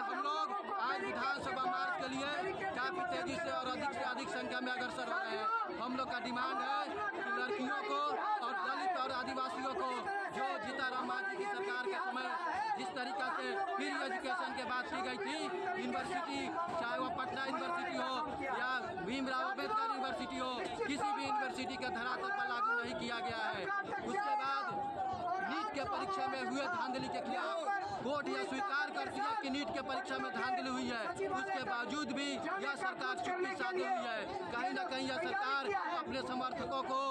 हम लोग आज विधानसभा मार्च के लिए काफी तेजी से और अधिक से अधिक संख्या में अग्रसर हो रहे हैं। हम लोग का डिमांड है कि लड़कियों को और दलित और आदिवासियों को जो जीताराम मांझी की सरकार के समय जिस तरीका से फ्री एजुकेशन के बात की गई थी, यूनिवर्सिटी चाहे वो पटना यूनिवर्सिटी हो या भीमराव अम्बेडकर यूनिवर्सिटी हो, किसी भी यूनिवर्सिटी के धरातल पर लागू नहीं किया गया है। उसके बाद नीट के परीक्षा में हुए धांधली के खिलाफ बोर्ड यह स्वीकार कर दिया कि नीट के परीक्षा में धांधली हुई है, उसके बावजूद भी यह सरकार चुप्पी साधी हुई है। कहीं ना कहीं यह सरकार अपने समर्थकों को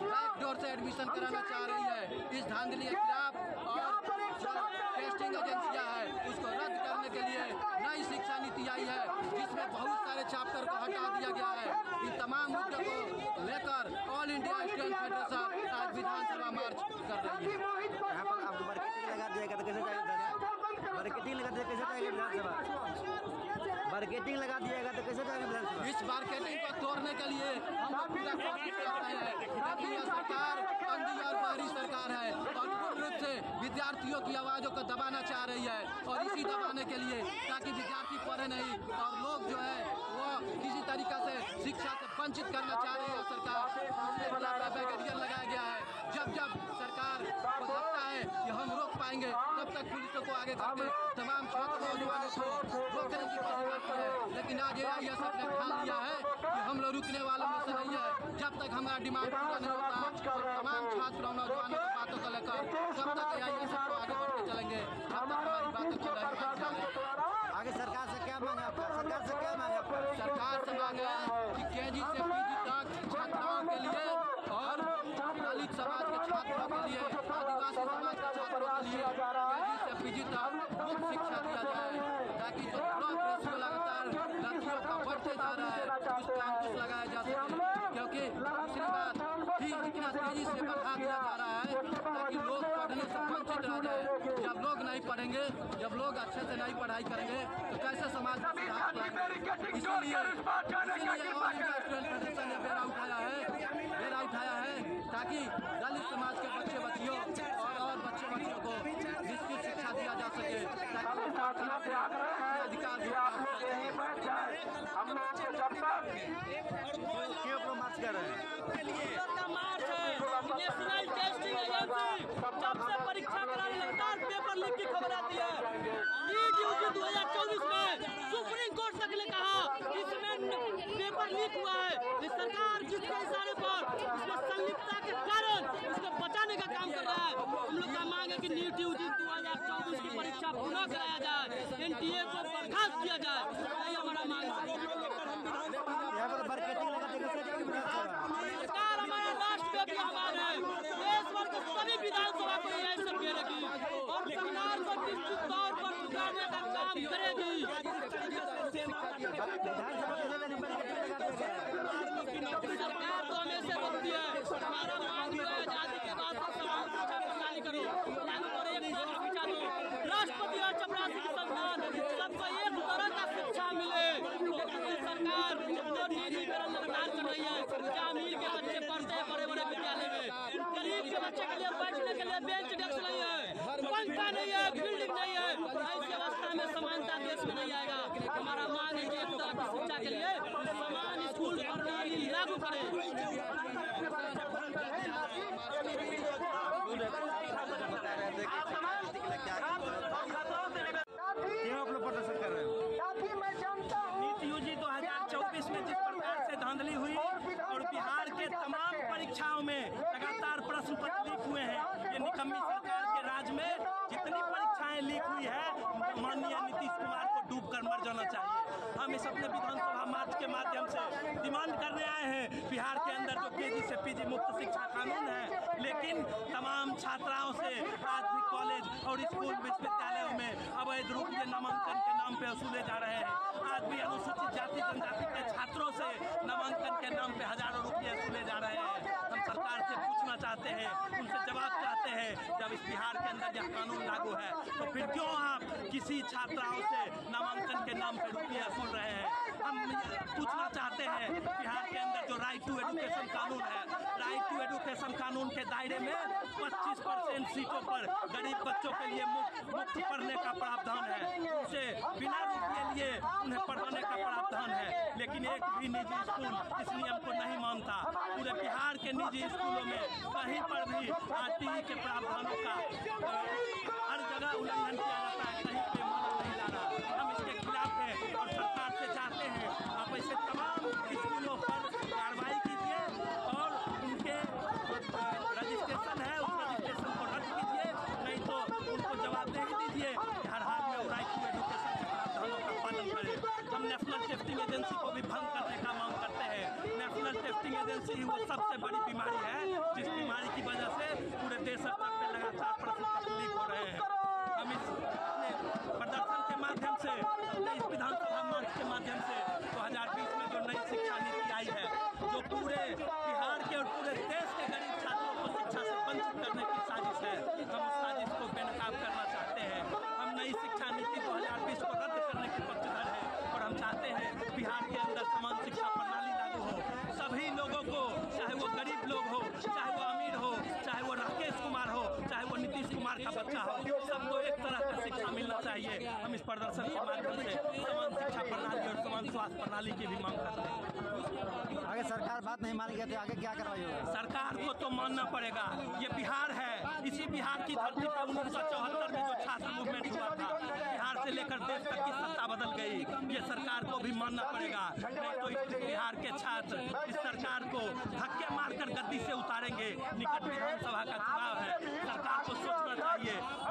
बैक डोर से एडमिशन कराना चाह रही है। इस धांधली के खिलाफ और जो टेस्टिंग एजेंसियां है उसको रद्द करने के लिए नई शिक्षा नीति आई है, जिसमें बहुत सारे चैप्टर को हटा दिया गया है। इन तमाम मुद्दों को लेकर ऑल इंडिया स्टूडेंट फेडरेशन आज विधानसभा मार्च कर रही है। यहाँ पर आप मार्केटिंग लगा दिया करते कैसे जाएंगे? मार्केटिंग लगा दिया कैसे जाएंगे विधानसभा? मार्केटिंग लगा दिएगा तो कैसे जाएंगे विधानसभा? इस मार्केटिंग को तोड़ने के लिए हम पूरा कोशिश कर रहे हैं। यह सरकार अंधी और बाहरी सरकार है और पूर्ण रूप से विद्यार्थियों की आवाज़ों को दबाना चाह रही है, और इसी दबाने के लिए ताकि विद्यार्थी पढ़े नहीं और लोग जो है वो किसी तरीका से शिक्षा से वंचित करना चाह रही है सरकार। बैरियर लगाया गया है। जब जब सरकार को लगता है कि हम रोक पाएंगे तब तक पुलिसों को आगे करके तमाम छात्रों को रोकने की कोशिश करती है, लेकिन आज यह सब ने ठान लिया है कि हम लोग रुकने वालों में से नहीं है। जब तक हमारा डिमांड पूरा नहीं होता और तमाम छात्रों नौजवानों की बातों को लेकर तब तक यह सब को आगे बढ़ते चलेंगे। तब तक हमारी बातों को लेकर आगे सरकार से क्या मांगा? सरकार से क्या मांगा? सरकार से मांगा कि के जी से पी जी तक छात्राओं के लिए और दलित समाज के छात्रों के लिए, आदिवासी समाज के छात्रों के लिए केजी से पीजी तक मुफ्त शिक्षा दिया जाए, ताकि जो ब्लॉक रेशियो लगातार लड़कियों का बढ़ते जा रहा है उस पर अंकुश लगाया जा सके। क्योंकि दूसरी बात, फीस इतना तेजी से बढ़ा दिया जा रहा है ताकि लोग पढ़ने से वंचित रह जाए। जब लोग नहीं पढ़ेंगे, जब लोग अच्छे से नहीं पढ़ाई करेंगे तो कैसे समाज में सुधार लाएंगे? इसीलिए फेडरेशन ने बेड़ा उठाया है बेड़ा उठाया है ताकि दलित समाज के बच्चे बच्चियों और और बच्चे बच्चियों को निश्चित शिक्षा दिया जा सके, ताकि मार्च कर रहे हैं। मार्च है नेशनल टेस्टिंग एजेंसी जब से परीक्षा कराने लगातार पेपर लीक की खबर आती है। दो हजार चौबीस में सुप्रीम कोर्ट तक ने कहा इसमें पेपर लीक हुआ है। इस सरकार जिसके इशारे पर इसमें संलिप्तता के कारण इसको बचाने का काम कर रहा है। हम लोग का मांग है कि नीट यूजी दो हजार चौबीस की परीक्षा पुनः कराया जाए, एन टी ए को बर्खास्त किया जाए, यही हमारा मांग है। सरकार हमारे राष्ट्रव्यापी आह्वान है देश भर के सभी विधानसभा को यह सब घेरेगी और सरकार को निश्चित तौर पर सुधारने का काम करेगी। सरकार तो हमेशा बोलती है हमारा मांग है आजादी के बाद समान शिक्षा प्रणाली करो, लागू करो एक तरह शिक्षा दो, राष्ट्रपति और चपरासी की संविधान सबको एक तरह का शिक्षा मिले। सरकार जो निजीकरण लगातार कर रही है, अमीर के बच्चे पढ़ते हैं बड़े बड़े विद्यालय में, गरीब के बच्चे के लिए बैठने के लिए बेंच डेस्क नहीं है, पंखा नहीं है, बिल्डिंग नहीं है। ऐसी अवस्था में समानता देश में नहीं आएगा। हमारा मांग है एक तरह की शिक्षा के लिए समान स्कूल प्रणाली लागू करें। प्रदर्शन कर रहे हैं। नीति यूजी दो हजार चौबीस में जिस प्रकार से धांधली हुई और बिहार के तमाम परीक्षाओं में लगातार प्रश्न पत्र लीक हुए हैं, ये निकम्मी सरकार के राज में जितनी परीक्षाएं लीक हुई है माननीय नीतीश कुमार को डूब कर मर जाना चाहिए। हम इस अपने विधानसभा मार्च के माध्यम से डिमांड करने आए हैं। बिहार के अंदर जो के जी से पी जी मुफ्त शिक्षा कानून है, लेकिन तमाम छात्राओं से आज भी कॉलेज और स्कूल विश्वविद्यालयों में अवैध रूप से नामांकन के नाम पे वसूले जा रहे हैं। आज भी अनुसूचित जाति जनजाति के छात्रों से नामांकन के नाम पे हजारों रुपये वसूले जा रहे हैं। हम सरकार से पूछना चाहते हैं, उनसे जवाब चाहते हैं, जब इस बिहार के अंदर यह कानून लागू है तो फिर क्यों आप किसी छात्राओं से नामांकन के नाम पे रुपये वसूल रहे हैं? हम पूछना चाहते हैं बिहार के अंदर जो राइट टू एजुकेशन कानून है, राइट टू एजुकेशन कानून के दायरे में पच्चीस परसेंट सीटों पर गरीब बच्चों के लिए मुफ्त पढ़ने का प्रावधान है, उसे बिना रुपए लिए उन्हें पढ़ाने का प्रावधान है, लेकिन एक भी निजी स्कूल इस नियम को नहीं मानता। पूरे बिहार के निजी स्कूलों में कहीं पर भी आरटीई के प्रावधानों का हर जगह उल्लंघन किया जाता है, कहीं पे माना नहीं जा रहा। हम इसके खिलाफ हैं और सरकार से चाहते हैं आप ऐसे तमाम स्कूलों पर कार्रवाई कीजिए और उनके रजिस्ट्रेशन है उस रजिस्ट्रेशन को रद्द कीजिए, नहीं तो उनको जवाबदेही दीजिए। हर हाल में राइट टू एजुकेशन के प्रावधानों का पालन करें। हम नेशनल टेस्टिंग एजेंसी को भी भंग करने का मांग करते हैं। नेशनल टेस्टिंग एजेंसी वो सबसे बड़ी बीमारी है जिस बीमारी की वजह से पूरे देश स्तर पर लगातार प्रश्न लीक हो रहे हैं। हम इस प्रदर्शन के माध्यम से अपने इस विधानसभा मार्च के माध्यम से दो हज़ार बीस में जो नई शिक्षा नीति आई है, जो पूरे बिहार के और पूरे देश के गरीब छात्रों को शिक्षा से वंचित करने की साजिश है, हम उस साजिश को बेनकाब करना चाहते हैं। हम नई शिक्षा नीति दो हज़ार बीस को रद्द करने के पक्षधर हैं और हम चाहते हैं बिहार के अंदर समान शिक्षा प्रणाली लागू हो। सभी लोगों को, चाहे वो गरीब लोग हो, चाहे वो अमीर हो, चाहे वो राकेश कुमार हो, चाहे वो नीतीश कुमार का बच्चा हो, सबको एक तरह का शिक्षा मिलना चाहिए। हम इस प्रदर्शन के माध्यम से समान शिक्षा प्रणाली और समान स्वास्थ्य प्रणाली की भी मांग करते हैं। आगे सरकार बात नहीं मानेगी तो आगे क्या करवाई होगी? सरकार को तो मानना पड़ेगा। ये बिहार है, इसी बिहार की धरती पर उन्नीस सौ चौहत्तर में जो छात्र मूवमेंट हुआ था, बिहार से लेकर देश तक की सत्ता बदल गई। ये सरकार को भी मानना पड़ेगा, नहीं तो बिहार के छात्र इस सरकार को धक्के मारकर गद्दी से उतारेंगे। निकट विधानसभा का चुनाव है, सरकार को सोचना चाहिए।